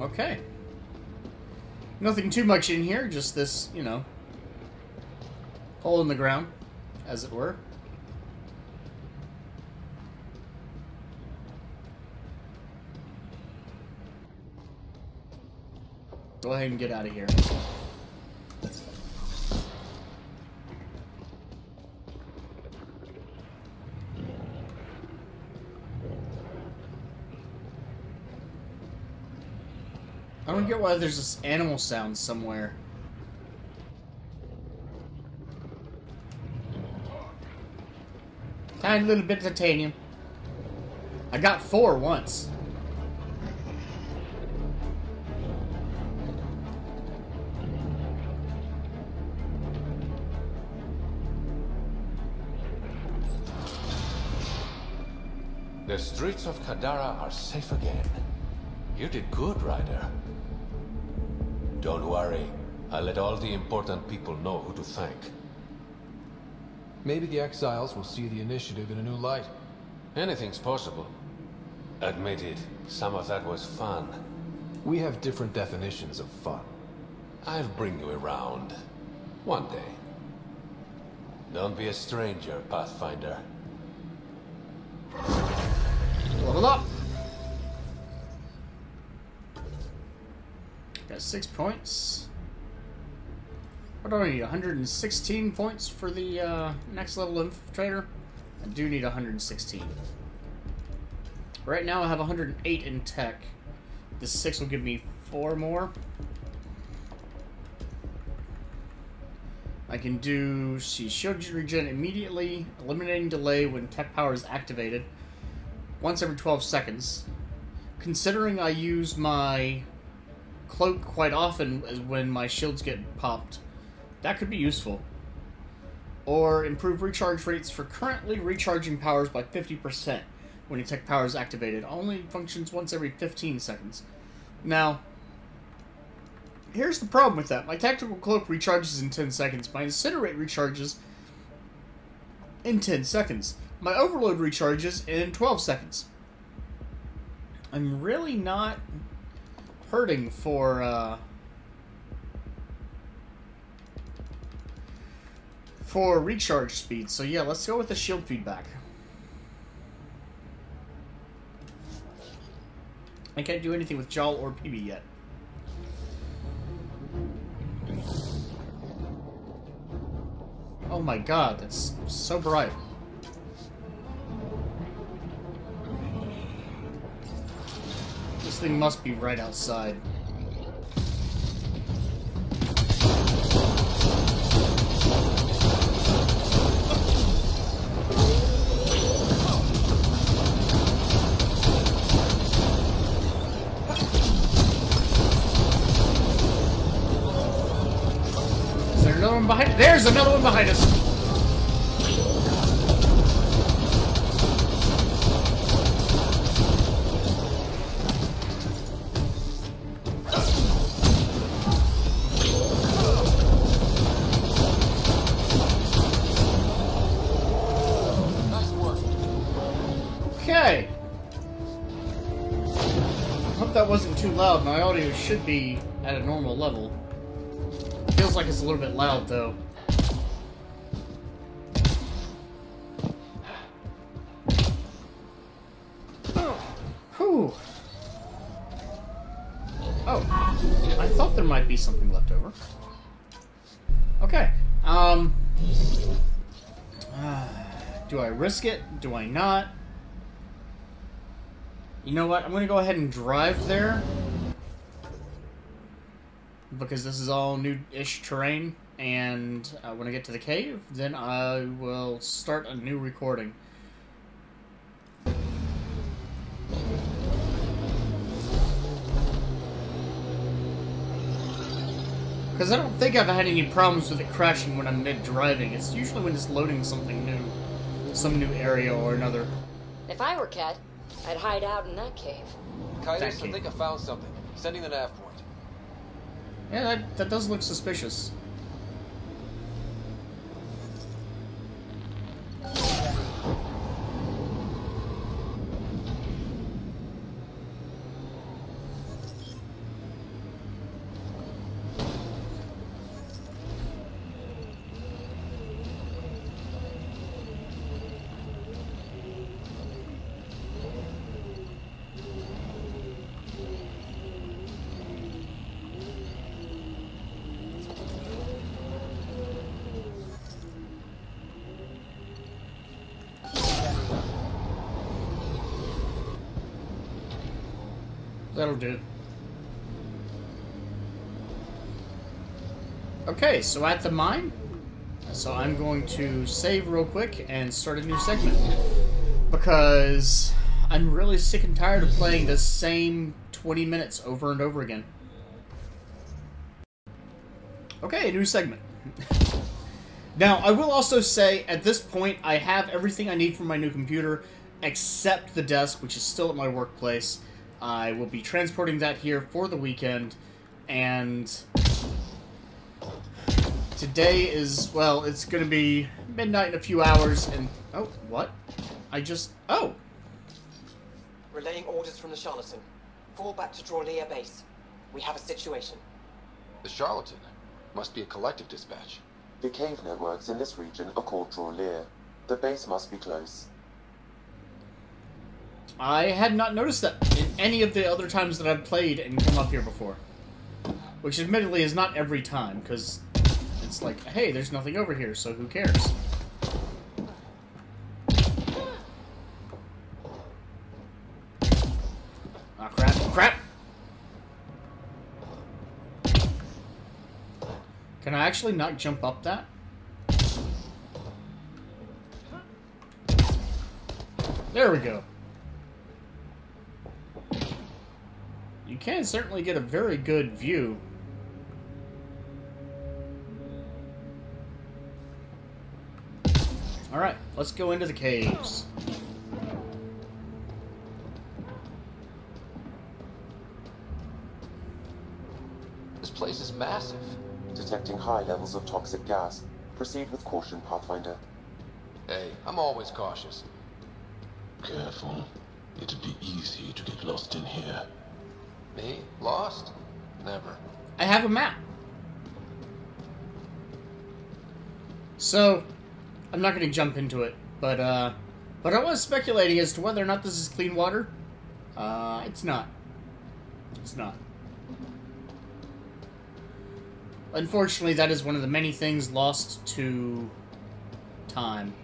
Okay. Nothing too much in here, just this, you know, hole in the ground, as it were. Go ahead and get out of here. I don't get why there's this animal sound somewhere. Tiny little bit of titanium. I got 4 once. The streets of Kadara are safe again. You did good, Ryder. Don't worry. I'll let all the important people know who to thank. Maybe the exiles will see the initiative in a new light. Anything's possible. Admitted, some of that was fun. We have different definitions of fun. I'll bring you around. One day. Don't be a stranger, Pathfinder. Level up! Got 6 points. What do I need? 116 points for the next level infiltrator? I do need 116. Right now I have 108 in tech. The 6 will give me 4 more. I can do... see, shield regen immediately, eliminating delay when tech power is activated. Once every 12 seconds. Considering I use my... cloak quite often when my shields get popped. That could be useful. Or improve recharge rates for currently recharging powers by 50% when a tech power is activated. Only functions once every 15 seconds. Now, here's the problem with that. My tactical cloak recharges in 10 seconds. My incinerate recharges in 10 seconds. My overload recharges in 12 seconds. I'm really not... hurting for recharge speed. So yeah, let's go with the shield feedback. I can't do anything with Jarl or Peebee yet. Oh my god, that's so bright. This thing must be right outside. Is there another one behind us? There's another one behind us! loud. My audio should be at a normal level. Feels like it's a little bit loud, though. Whew. Oh. I thought there might be something left over. Okay. Do I risk it? Do I not? You know what? I'm going to go ahead and drive there. Because this is all new-ish terrain. And when I get to the cave, then I will start a new recording. Because I don't think I've had any problems with it crashing when I'm mid-driving. It's usually when it's loading something new. Some new area or another. If I were Kat, I'd hide out in that cave. Kaidus, I think I found something. Sending the nav point. Yeah, that does look suspicious. That'll do. Okay, so at the mine, so I'm going to save real quick and start a new segment. Because I'm really sick and tired of playing the same 20 minutes over and over again. Okay, new segment. Now, I will also say, at this point, I have everything I need for my new computer, except the desk, which is still at my workplace. I will be transporting that here for the weekend, and today is, well, it's going to be midnight in a few hours, and, oh, what? I just, oh! Relaying orders from the Charlatan. Fall back to Draullir base. We have a situation. The Charlatan? Must be a collective dispatch. The cave networks in this region are called Draullir. The base must be close. I had not noticed that in any of the other times that I've played and come up here before. Which admittedly is not every time, because it's like, hey, there's nothing over here, so who cares? Ah, crap, crap! Can I actually not jump up that? There we go. You can certainly get a very good view. Alright, let's go into the caves. This place is massive. Detecting high levels of toxic gas. Proceed with caution, Pathfinder. Hey, I'm always cautious. Careful. It'd be easy to get lost in here. Me? Lost? Never. I have a map. So, I'm not going to jump into it, but I was speculating as to whether or not this is clean water. It's not. It's not. Unfortunately, that is one of the many things lost to time.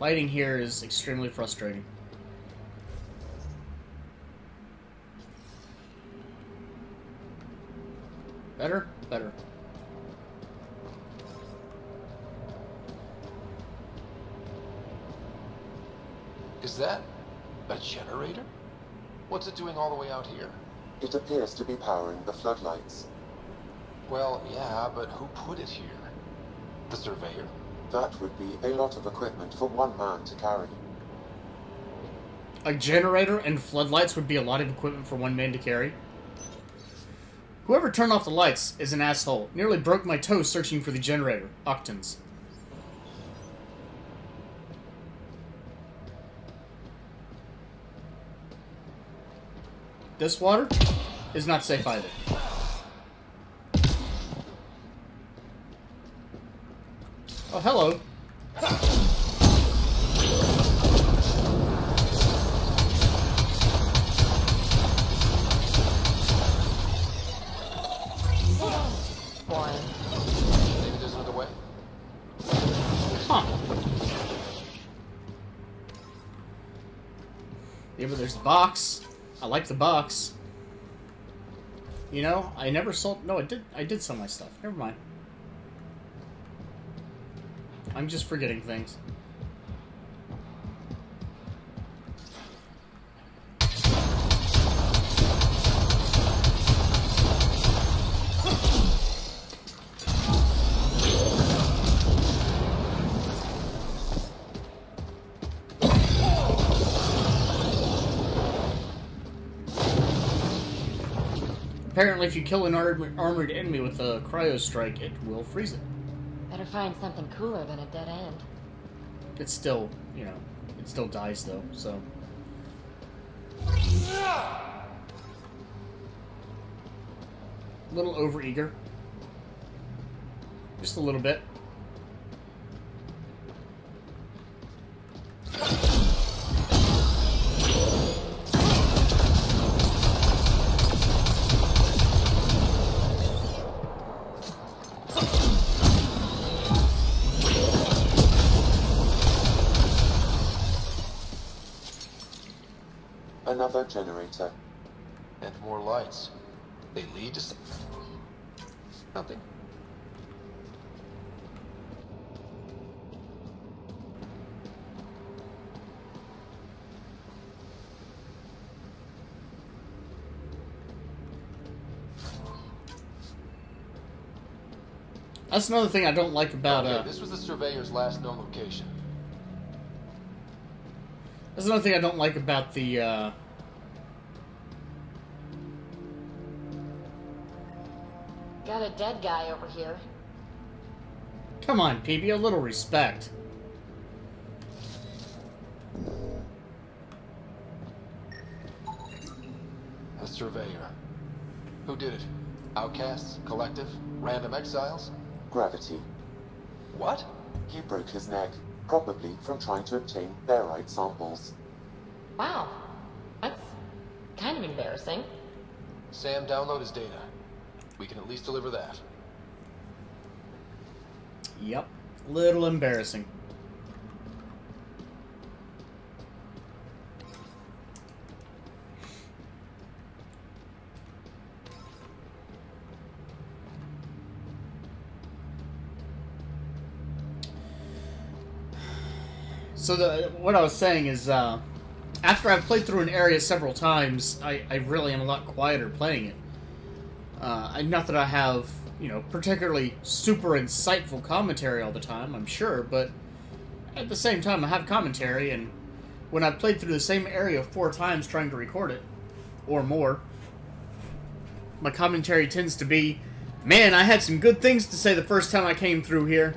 Lighting here is extremely frustrating. Better? Better. Is that a generator? What's it doing all the way out here? It appears to be powering the floodlights. Well, yeah, but who put it here? The surveyor? That would be a lot of equipment for one man to carry. A generator and floodlights would be a lot of equipment for one man to carry? Whoever turned off the lights is an asshole. Nearly broke my toe searching for the generator. Octans. This water is not safe either. Oh, hello. Box. I like the box. You know, I never sold... No, I did sell my stuff. Never mind. I'm just forgetting things. Apparently, if you kill an armored enemy with a cryo strike, it will freeze it. Better find something cooler than a dead end. It's still, you know, it still dies though, so. A little overeager. Just a little bit. Another generator. And more lights. They lead to something. Nothing. That's another thing I don't like about this was the surveyor's last known location. That's another thing I don't like about the Got a dead guy over here. Come on, Peebee, a little respect. A surveyor. Who did it? Outcasts? Collective? Random exiles? Gravity. What? He broke his neck, probably from trying to obtain their right samples. Wow. That's kind of embarrassing. Sam, download his data. We can at least deliver that. Yep. Little embarrassing. So what I was saying is, after I've played through an area several times, I really am a lot quieter playing it. Not that I have, you know, particularly super insightful commentary all the time, I'm sure, but at the same time I have commentary, and when I've played through the same area 4 times trying to record it, or more, my commentary tends to be, man, I had some good things to say the first time I came through here.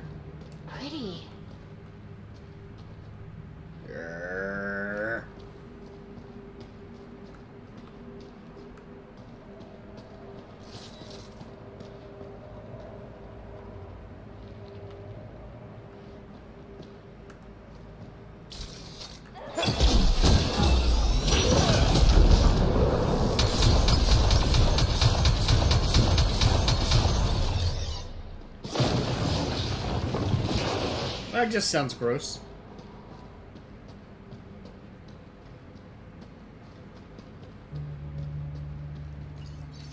That just sounds gross.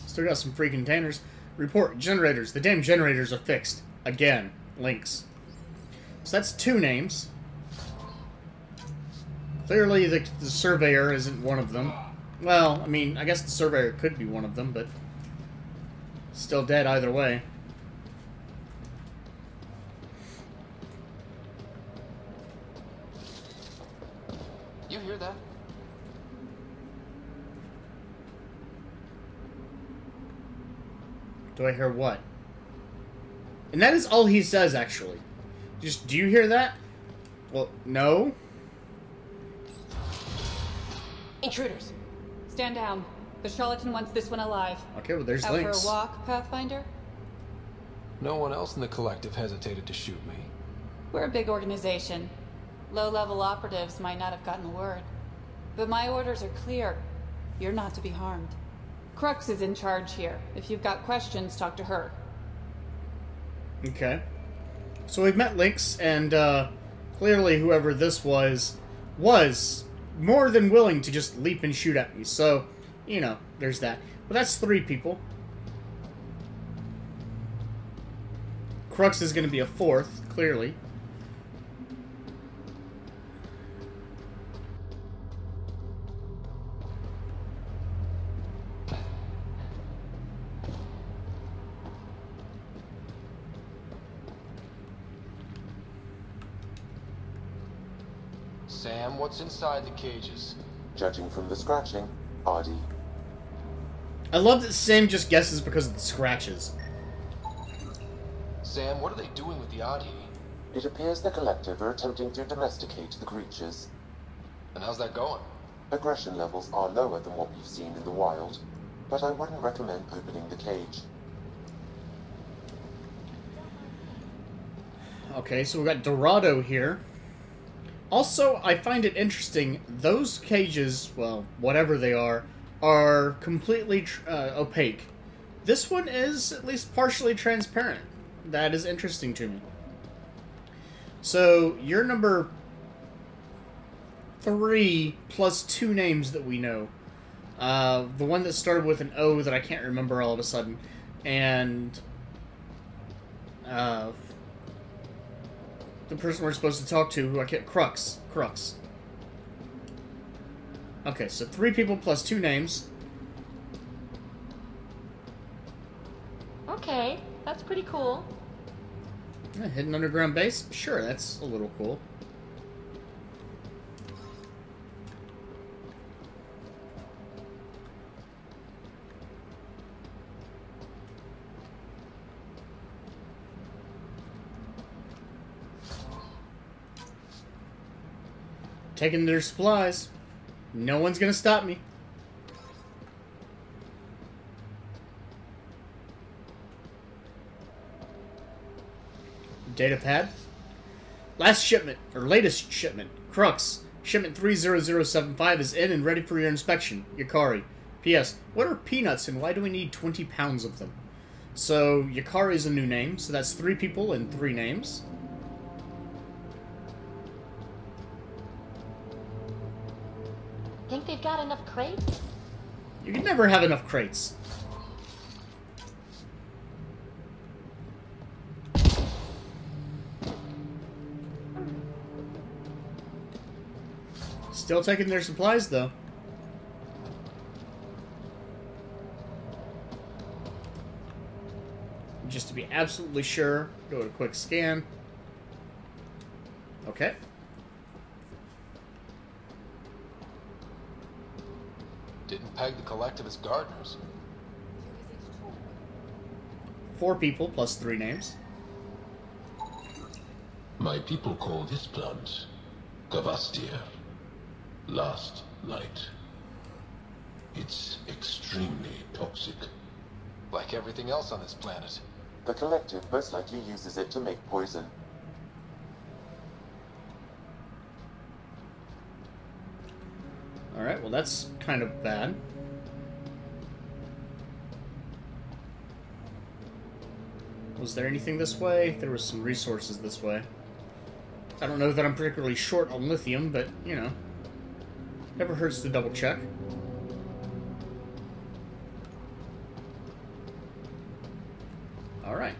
Still got some free containers. Report generators. The damn generators are fixed. Again, Lynx. So that's 2 names. Clearly the surveyor isn't one of them. Well, I mean, I guess the surveyor could be one of them, but still dead either way. Do I hear what? And that is all he says, actually. Just, do you hear that? Well, no. Intruders. Stand down. The charlatan wants this one alive. Okay, well there's Lynx. Out for a walk, Pathfinder? No one else in the collective hesitated to shoot me. We're a big organization. Low-level operatives might not have gotten the word. But my orders are clear. You're not to be harmed. Crux is in charge here. If you've got questions, talk to her. Okay. So we've met Lynx, and clearly whoever this was more than willing to just leap and shoot at me. So, you know, there's that. But that's three people. Crux is going to be a fourth, clearly. Sam, what's inside the cages? Judging from the scratching, Ardi. I love that Sam just guesses because of the scratches. Sam, what are they doing with the Ardi? It appears the collective are attempting to domesticate the creatures. And how's that going? Aggression levels are lower than what we've seen in the wild, but I wouldn't recommend opening the cage. Okay, so we've got Dorado here. Also, I find it interesting, those cages, well, whatever they are completely opaque. This one is at least partially transparent. That is interesting to me. So, you're number 3 plus 2 names that we know. The one that started with an O that I can't remember all of a sudden. And the person we're supposed to talk to, who I can't... Crux. Okay, so 3 people plus 2 names. Okay. That's pretty cool. Yeah, hidden underground base? Sure, that's a little cool. Taking their supplies. No one's gonna stop me. Data pad. Last shipment, or latest shipment. Crux. Shipment 30075 is in and ready for your inspection. Yakari. P.S. What are peanuts and why do we need 20 pounds of them? So, Yakari is a new name, so that's 3 people and 3 names. Think they've got enough crates? You can never have enough crates. Still taking their supplies, though. Just to be absolutely sure, do a quick scan. Okay. Didn't peg the collective as gardeners. 4 people plus 3 names. My people call this plant Gavastia. Last light. It's extremely toxic. Like everything else on this planet. The collective most likely uses it to make poison. Alright, well that's kind of bad. Was there anything this way? There was some resources this way. I don't know that I'm particularly short on lithium, but, you know. Never hurts to double check. All right.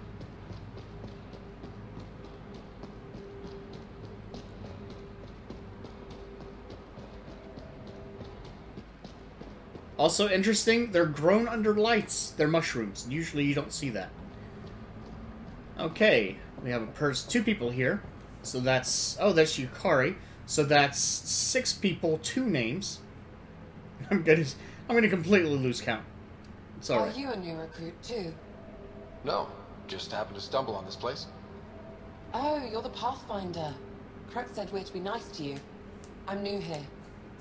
Also interesting, they're grown under lights. They're mushrooms. Usually you don't see that. Okay, we have a purse. 2 people here. So that's... Oh, that's Yakari. So that's 6 people, 2 names. I'm gonna completely lose count. It's all right. Are you a new recruit too? No, just happened to stumble on this place. Oh, you're the Pathfinder. Crux said we're to be nice to you. I'm new here,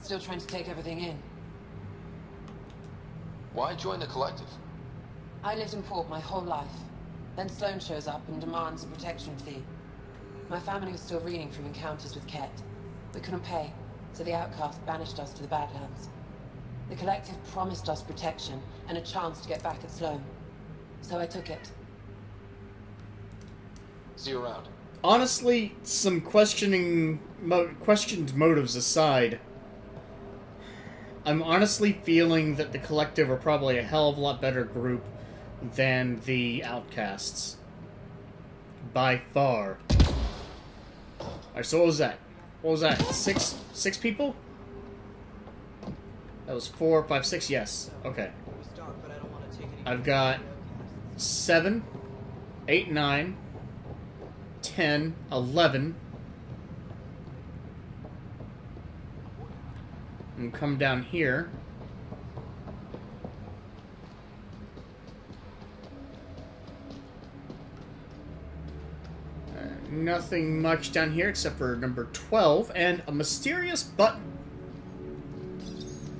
still trying to take everything in. Why join the Collective? I lived in port my whole life. Then Sloane shows up and demands a protection fee. My family was still reeling from encounters with Kett. We couldn't pay, so the outcast banished us to the Badlands. The Collective promised us protection and a chance to get back at Sloane. So I took it. See you around. Honestly, some questioned motives aside, I'm honestly feeling that the Collective are probably a hell of a lot better group than the Outcasts. By far. Alright, so what was that? What was that? Six people? That was 4, 5, 6, yes. Okay. I've got 7, 8, 9, 10, 11. And come down here. Nothing much down here except for number 12 and a mysterious button. Please,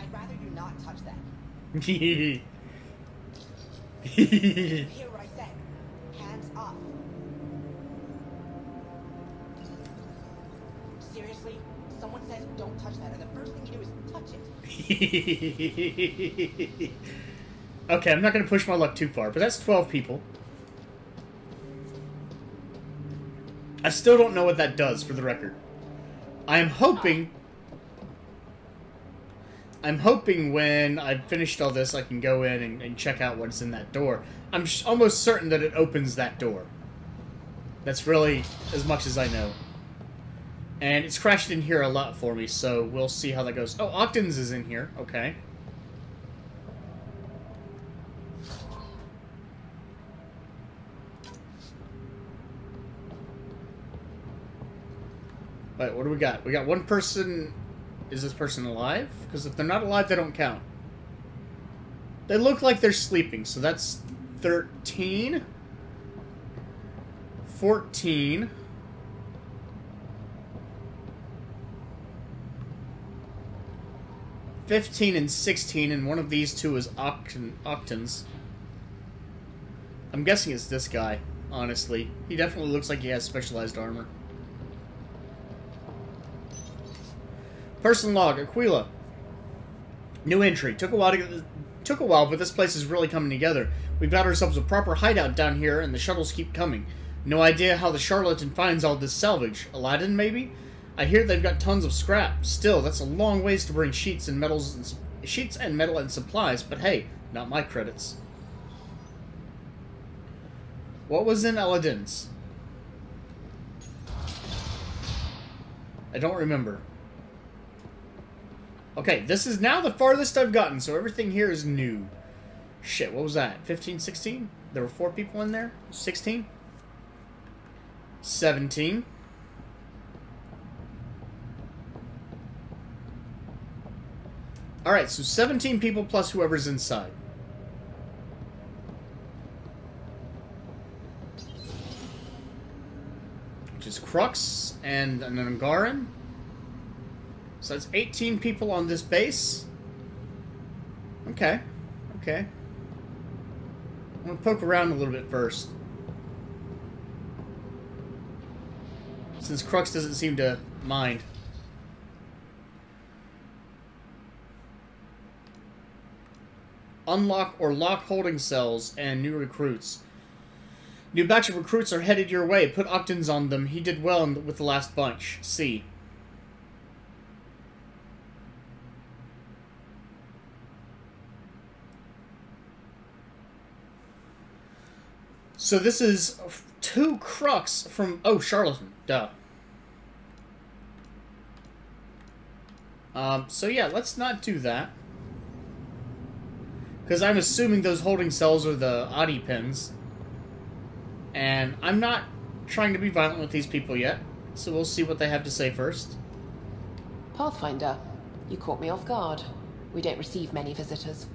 I'd rather you not touch that. Hehehe. Hehehe. Hear what I said. Hands off. Seriously? Someone says don't touch that, and the first thing you do is touch it. Okay, I'm not going to push my luck too far, but that's 12 people. I still don't know what that does, for the record. I'm hoping when I've finished all this, I can go in and check out what's in that door. I'm almost certain that it opens that door. That's really as much as I know. And it's crashed in here a lot for me, so we'll see how that goes. Oh, Octans is in here. Okay. Alright, what do we got? We got one person. Is this person alive? Because if they're not alive, they don't count. They look like they're sleeping, so that's 13. 14. 15 and 16, and one of these two is Octans. I'm guessing it's this guy, honestly. He definitely looks like he has specialized armor. Person log, Aquila. New entry. Took a while, but this place is really coming together. We've got ourselves a proper hideout down here, and the shuttles keep coming. No idea how the Charlatan finds all this salvage. Aladdin, maybe? I hear they've got tons of scrap. Still, that's a long ways to bring sheets and metal and supplies. But hey, not my credits. What was in Aladdin's? I don't remember. Okay, this is now the farthest I've gotten, so everything here is new. Shit, what was that? 15, 16? There were 4 people in there? 16? 17? 17 people plus whoever's inside. Which is Crux and an Angaran. So that's 18 people on this base. Okay. Okay. I'm going to poke around a little bit first. Since Crux doesn't seem to mind. Unlock or lock holding cells and new recruits. New batch of recruits are headed your way. Put Octans on them. He did well with the last bunch. C. So this is 2 Crux from... Oh, Charlatan. Duh. So yeah, let's not do that. Because I'm assuming those holding cells are the Ardi pins. And I'm not trying to be violent with these people yet. So we'll see what they have to say first. Pathfinder, you caught me off guard. We don't receive many visitors.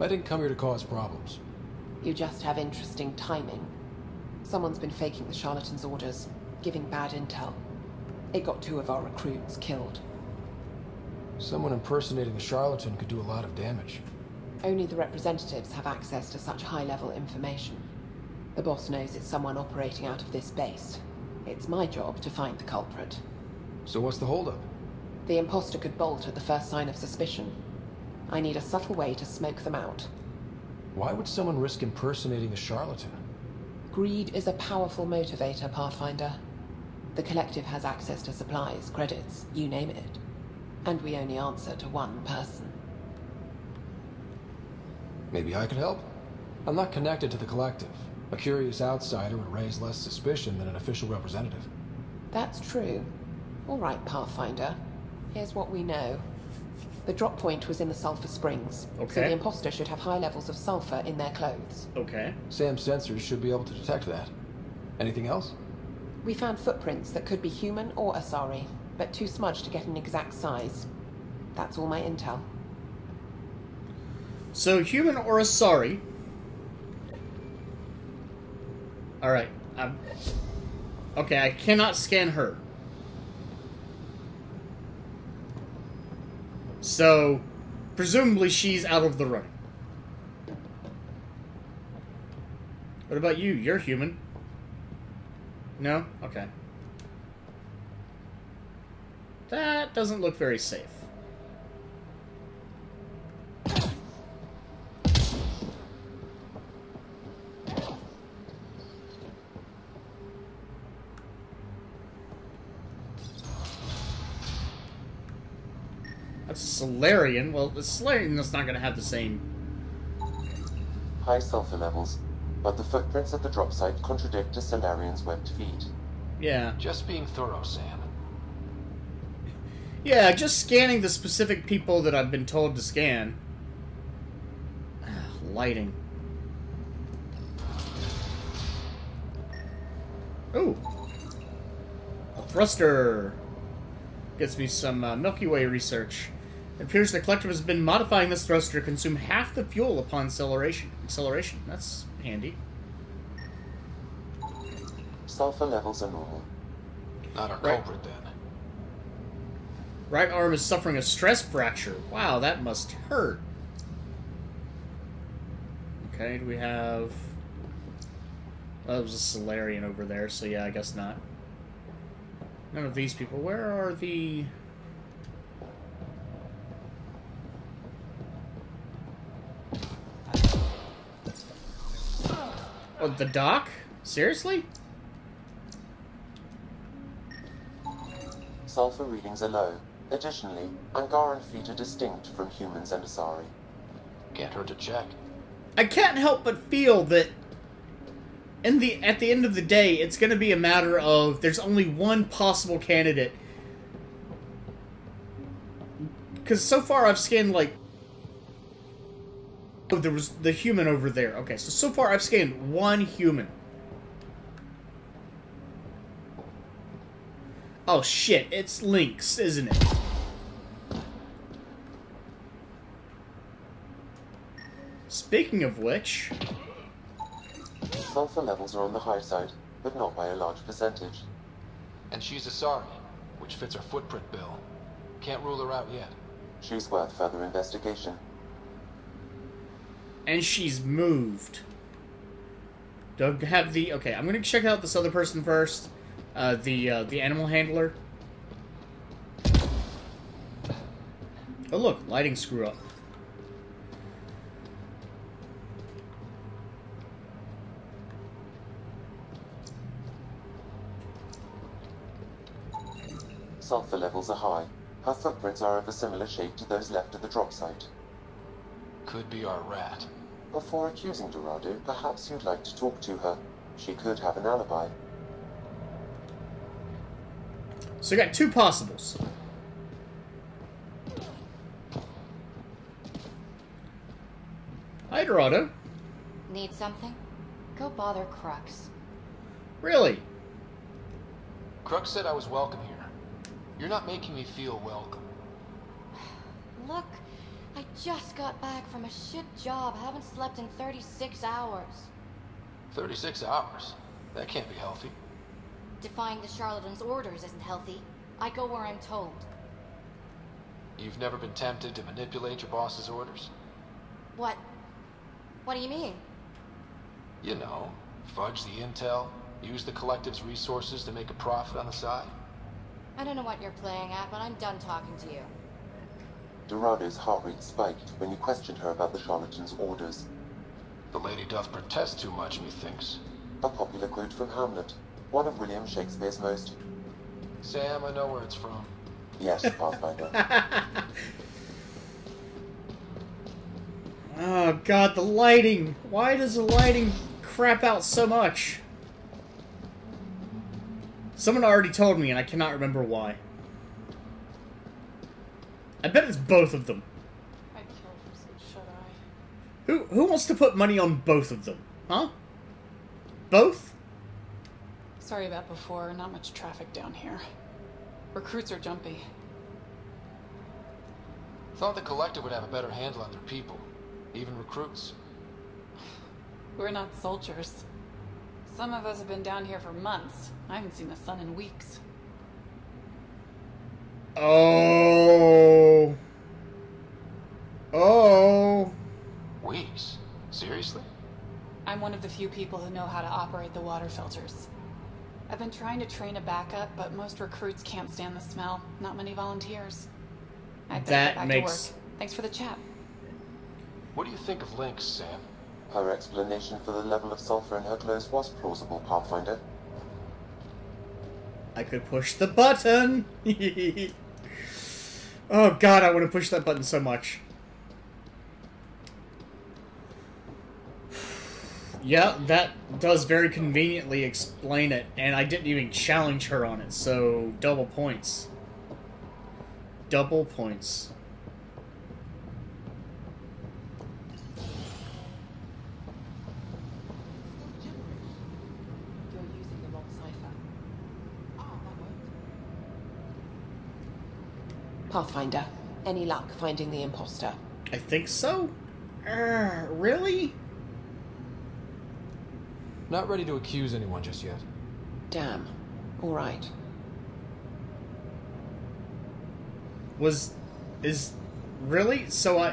I didn't come here to cause problems. You just have interesting timing. Someone's been faking the Charlatan's orders, giving bad intel. It got 2 of our recruits killed. Someone impersonating a charlatan could do a lot of damage. Only the representatives have access to such high-level information. The boss knows it's someone operating out of this base. It's my job to find the culprit. So what's the holdup? The imposter could bolt at the first sign of suspicion. I need a subtle way to smoke them out. Why would someone risk impersonating a charlatan? Greed is a powerful motivator, Pathfinder. The collective has access to supplies, credits, you name it. And we only answer to one person. Maybe I could help? I'm not connected to the collective. A curious outsider would raise less suspicion than an official representative. That's true. All right, Pathfinder. Here's what we know. The drop point was in the sulfur springs. Okay. So the imposter should have high levels of sulfur in their clothes. Okay. Sam's sensors should be able to detect that. Anything else? We found footprints that could be human or Asari, but too smudged to get an exact size. That's all my intel. So human or Asari. Alright. Okay, I cannot scan her. So, presumably she's out of the running. What about you? You're human. No? Okay. That doesn't look very safe. Salarian? Well, the Salarian is not going to have the same... high sulfur levels, but the footprints at the drop site contradict the Salarian's webbed feet. Yeah. Just being thorough, Sam. Yeah, just scanning the specific people that I've been told to scan. Lighting. Ooh. A thruster. Gets me some Milky Way research. It appears the collective has been modifying this thruster to consume half the fuel upon acceleration. That's handy. Sulfur levels are normal. Not a culprit, then. Right arm is suffering a stress fracture. Wow, that must hurt. Okay, do we have... well, that was a Salarian over there, so yeah, I guess not. None of these people. Where are the... oh, the dock? Seriously? Sulfur readings are low. Additionally, Angaran feet are distinct from humans and Asari. Get her to check. I can't help but feel that at the end of the day, it's going to be a matter of there's only one possible candidate. Because so far I've scanned like... oh, there was the human over there. Okay, so far I've scanned one human. Oh shit, it's Lynx, isn't it? Speaking of which... sulfur levels are on the high side, but not by a large percentage. And she's Asari, which fits her footprint bill. Can't rule her out yet. She's worth further investigation. And she's moved. Don't have the... okay, I'm gonna check out this other person first. The animal handler. Oh look, lighting screw up. Sulfur levels are high. Her footprints are of a similar shape to those left at the drop site. Could be our rat. Before accusing Dorado, perhaps you'd like to talk to her. She could have an alibi. So we got two possibles. Hi, Dorado. Need something? Go bother Crux. Really? Crux said I was welcome here. You're not making me feel welcome. Look. I just got back from a shit job. Haven't slept in 36 hours. 36 hours? That can't be healthy. Defying the charlatan's orders isn't healthy. I go where I'm told. You've never been tempted to manipulate your boss's orders? What do you mean? You know, fudge the intel, use the collective's resources to make a profit on the side. I don't know what you're playing at, but I'm done talking to you. Dorado's heart rate spiked when you questioned her about the charlatan's orders. The lady doth protest too much, methinks. A popular quote from Hamlet, one of William Shakespeare's most. Sam, I know where it's from. Yes, Pathfinder. Oh god, the lighting! Why does the lighting crap out so much? Someone already told me, and I cannot remember why. I bet it's both of them. I killed him, so should I? Who wants to put money on both of them? Huh? Both? Sorry about before. Not much traffic down here. Recruits are jumpy. Thought the collective would have a better handle on their people. Even recruits. We're not soldiers. Some of us have been down here for months. I haven't seen the sun in weeks. Oh. Oh. Weeks? Seriously? I'm one of the few people who know how to operate the water filters. I've been trying to train a backup, but most recruits can't stand the smell. Not many volunteers. I better get back to work. Thanks for the chat. What do you think of Lynx, Sam? Her explanation for the level of sulfur in her clothes was plausible, Pathfinder. I could push the button! Oh god, I want to push that button so much. Yeah, that does very conveniently explain it, and I didn't even challenge her on it, so double points. Double points. Pathfinder, any luck finding the imposter? I think so. Really? Not ready to accuse anyone just yet. Damn. All right. Really? So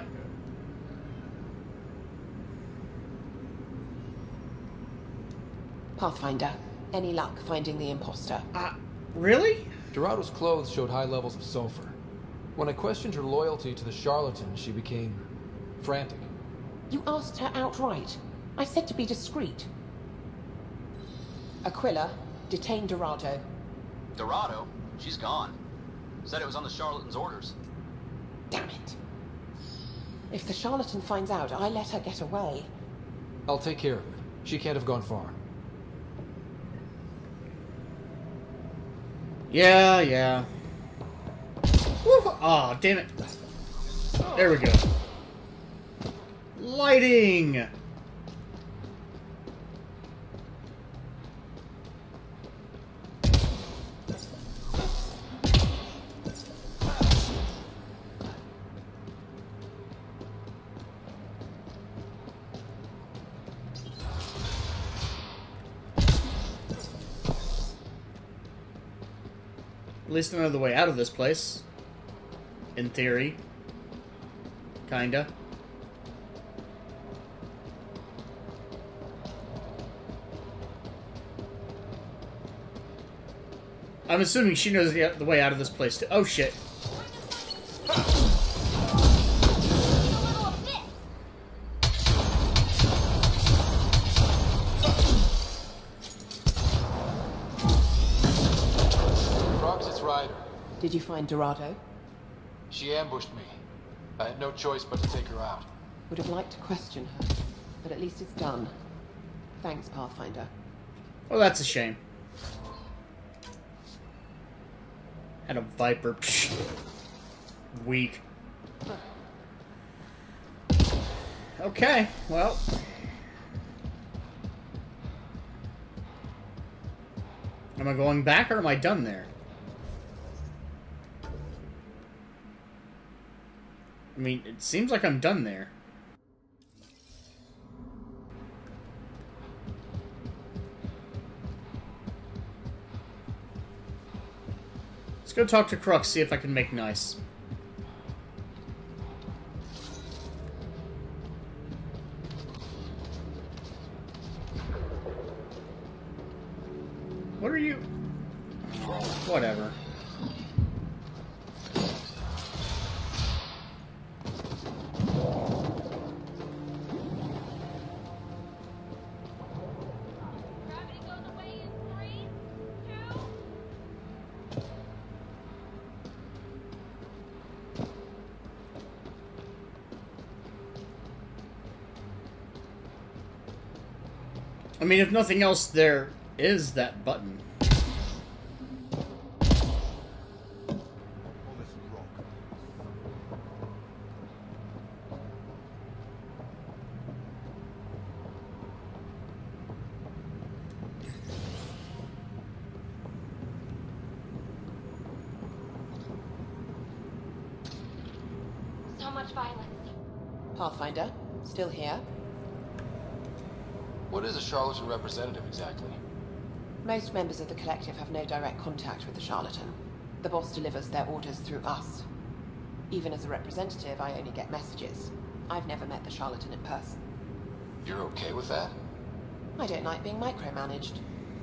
Pathfinder, any luck finding the imposter? Really? Dorado's clothes showed high levels of sulfur. When I questioned her loyalty to the charlatan, she became frantic. You asked her outright. I said to be discreet. Aquila, detain Dorado. Dorado? She's gone. Said it was on the charlatan's orders. Damn it. If the charlatan finds out, I let her get away. I'll take care of it. She can't have gone far. Yeah, yeah. Aw, oh, damn it. There we go. Lighting! At least I know the way out of this place. In theory. Kinda. I'm assuming she knows the way out of this place too. Oh shit. Crux, it's Ryder. Did you find Dorado? She ambushed me. I had no choice but to take her out. Would have liked to question her, but at least it's done. Thanks, Pathfinder. Well, that's a shame. Had a viper. Psh. Weak. Okay, well. Am I going back or am I done there? I mean, it seems like I'm done there. Let's go talk to Crux, see if I can make nice. What are you? Whatever. I mean, if nothing else, there is that button. So much violence. Pathfinder, still here? What is a Charlatan representative, exactly? Most members of the Collective have no direct contact with the Charlatan. The boss delivers their orders through us. Even as a representative, I only get messages. I've never met the Charlatan in person. You're okay with that? I don't like being micromanaged.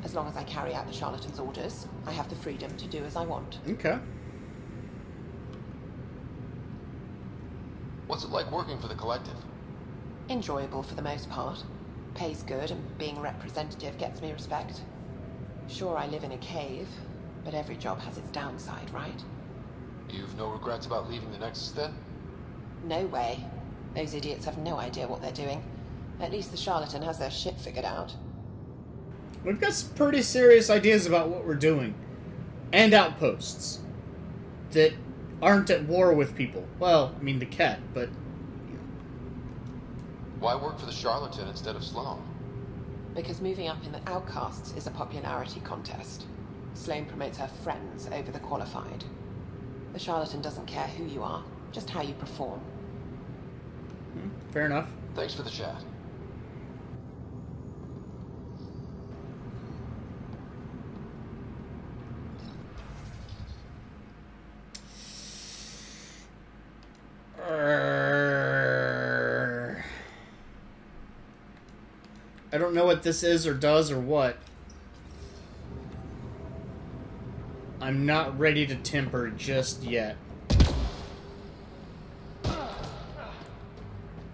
As long as I carry out the Charlatan's orders, I have the freedom to do as I want. Okay. What's it like working for the Collective? Enjoyable for the most part. Pays good, and being a representative gets me respect. Sure, I live in a cave, but every job has its downside, right? You've no regrets about leaving the Nexus, then? No way. Those idiots have no idea what they're doing. At least the Charlatan has their shit figured out. We've got some pretty serious ideas about what we're doing. And outposts. That aren't at war with people. Well, I mean the Kat, but... Why work for the Charlatan instead of Sloane? Because moving up in the Outcasts is a popularity contest. Sloane promotes her friends over the qualified. The Charlatan doesn't care who you are, just how you perform. Fair enough. Thanks for the chat. I don't know what this is or does or what. I'm not ready to temper just yet.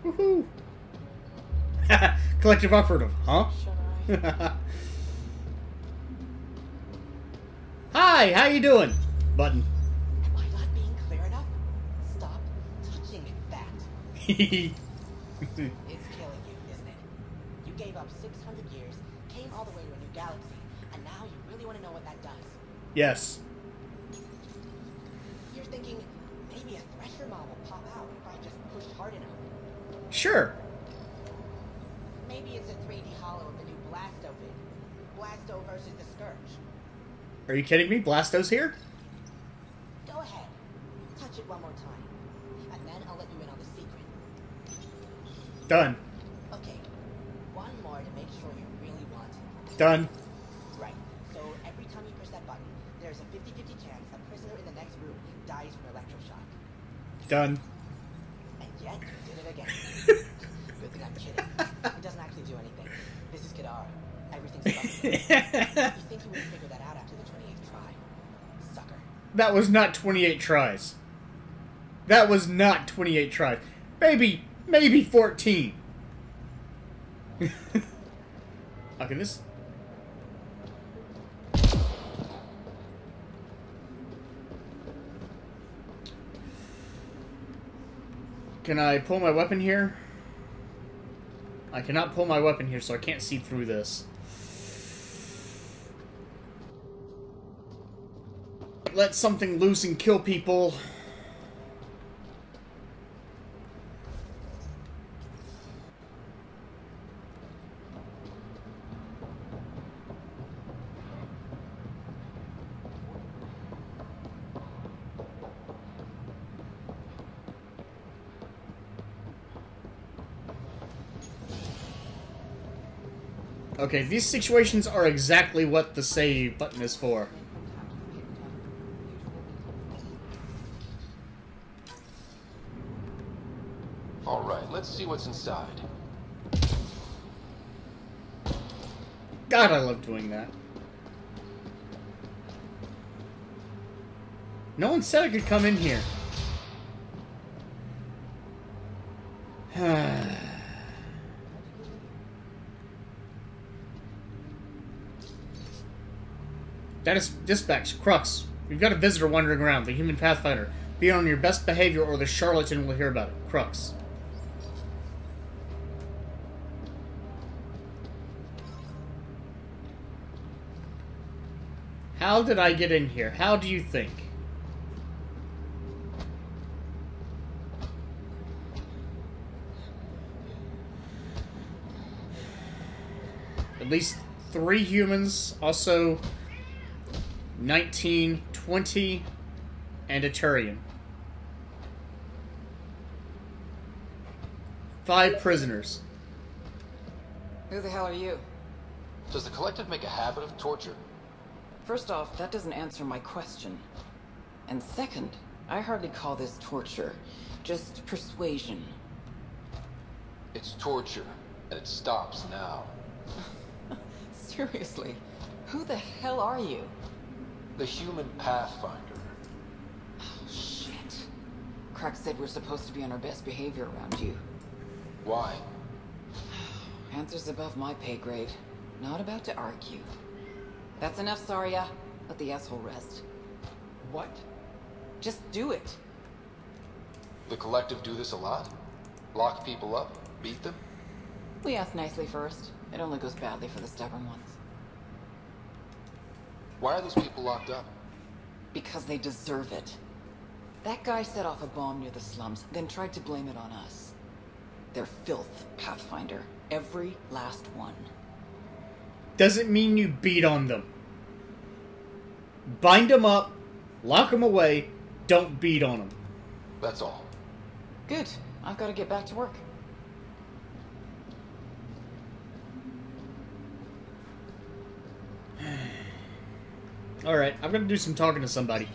Woohoo! Collective operative, huh? Hi, how you doing? Button. Am I not being clear enough? Stop touching that. Hehe. Up 600 years, came all the way to a new galaxy, and now you really want to know what that does. Yes. You're thinking, maybe a thresher mob will pop out if I just pushed hard enough. Sure. Maybe it's a 3D hollow of the new Blasto vid. Blasto versus the Scourge. Are you kidding me? Blasto's here? Go ahead. Touch it one more time, and then I'll let you in on the secret. Done. Done. Right. So every time you push that button, there's a 50-50 chance a prisoner in the next room dies from electroshock. Done. And yet you did it again. Good thing I'm kidding. It doesn't actually do anything. This is Kadara. Everything's fucking. You think you would figure that out after the 28th try? Sucker. That was not 28 tries. That was not 28 tries. Maybe 14. Okay, this. Can I pull my weapon here? I cannot pull my weapon here, so I can't see through this. Let something loose and kill people. Okay, these situations are exactly what the save button is for. Alright, let's see what's inside. God, I love doing that. No one said I could come in here. That is dispatch. Crux, we've got a visitor wandering around, the human pathfinder. Be on your best behavior or the charlatan will hear about it. Crux. How did I get in here? How do you think? At least 3 humans, also 19, 20, and a Turian. 5 prisoners. Who the hell are you? Does the Collective make a habit of torture? First off, that doesn't answer my question. And second, I hardly call this torture, just persuasion. It's torture, and it stops now. Seriously, who the hell are you? The human pathfinder. Oh, shit. Crux said we're supposed to be on our best behavior around you. Why? Answers above my pay grade. Not about to argue. That's enough, Saria. Let the asshole rest. What? Just do it. The Collective do this a lot? Lock people up? Beat them? We ask nicely first. It only goes badly for the stubborn ones. Why are those people locked up? Because they deserve it. That guy set off a bomb near the slums, then tried to blame it on us. They're filth, Pathfinder. Every last one. Doesn't mean you beat on them. Bind them up, lock them away, don't beat on them. That's all. Good. I've got to get back to work. Alright, I'm going to do some talking to somebody.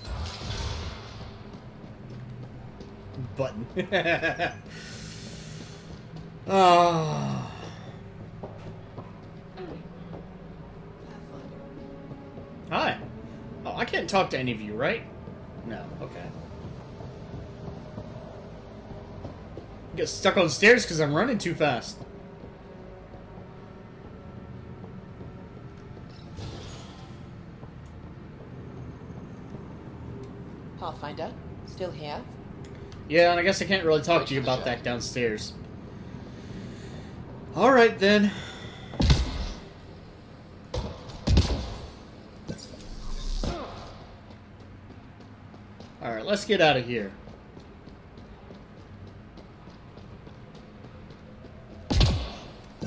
Button. Oh... Hi. Oh, I can't talk to any of you, right? No. Okay. I get stuck on stairs because I'm running too fast. Pathfinder, still here? Yeah, and I guess I can't really talk to you about that downstairs. All right, then. Alright, let's get out of here.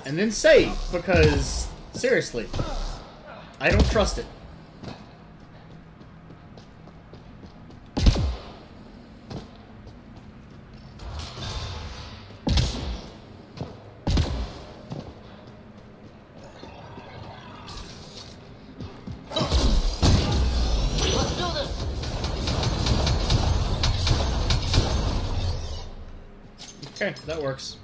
And then save, because, seriously, I don't trust it. Okay, that works.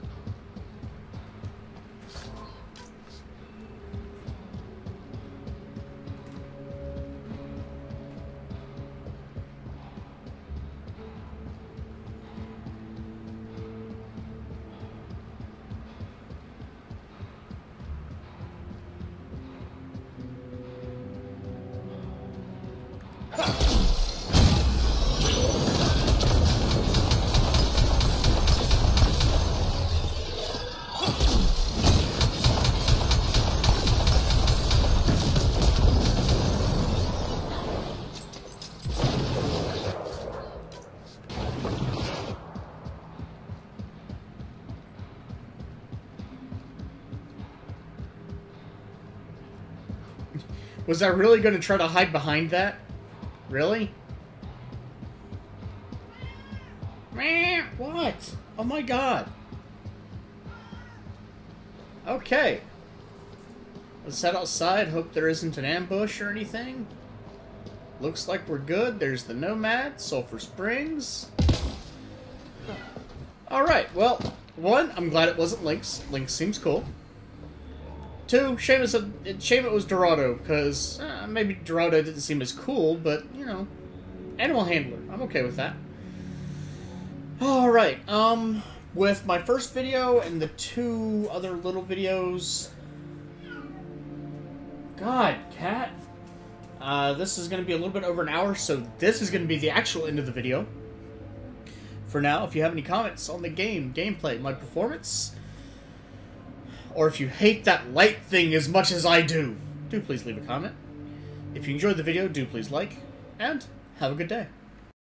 Was I really going to try to hide behind that? Really? Meh, what? Oh my god. Okay. Let's head outside. Hope there isn't an ambush or anything. Looks like we're good. There's the Nomad, Sulphur Springs. Alright, well, 1, I'm glad it wasn't Lynx. Lynx seems cool. 2, shame it was Dorado, because maybe Dorado didn't seem as cool, but, you know, Animal handler. I'm okay with that. Alright, with my first video and the two other little videos... God, Kat. This is going to be a little bit over an hour, so this is going to be the actual end of the video. For now, if you have any comments on the game, gameplay, my performance, or if you hate that light thing as much as I do, do please leave a comment. If you enjoyed the video, do please like, and have a good day.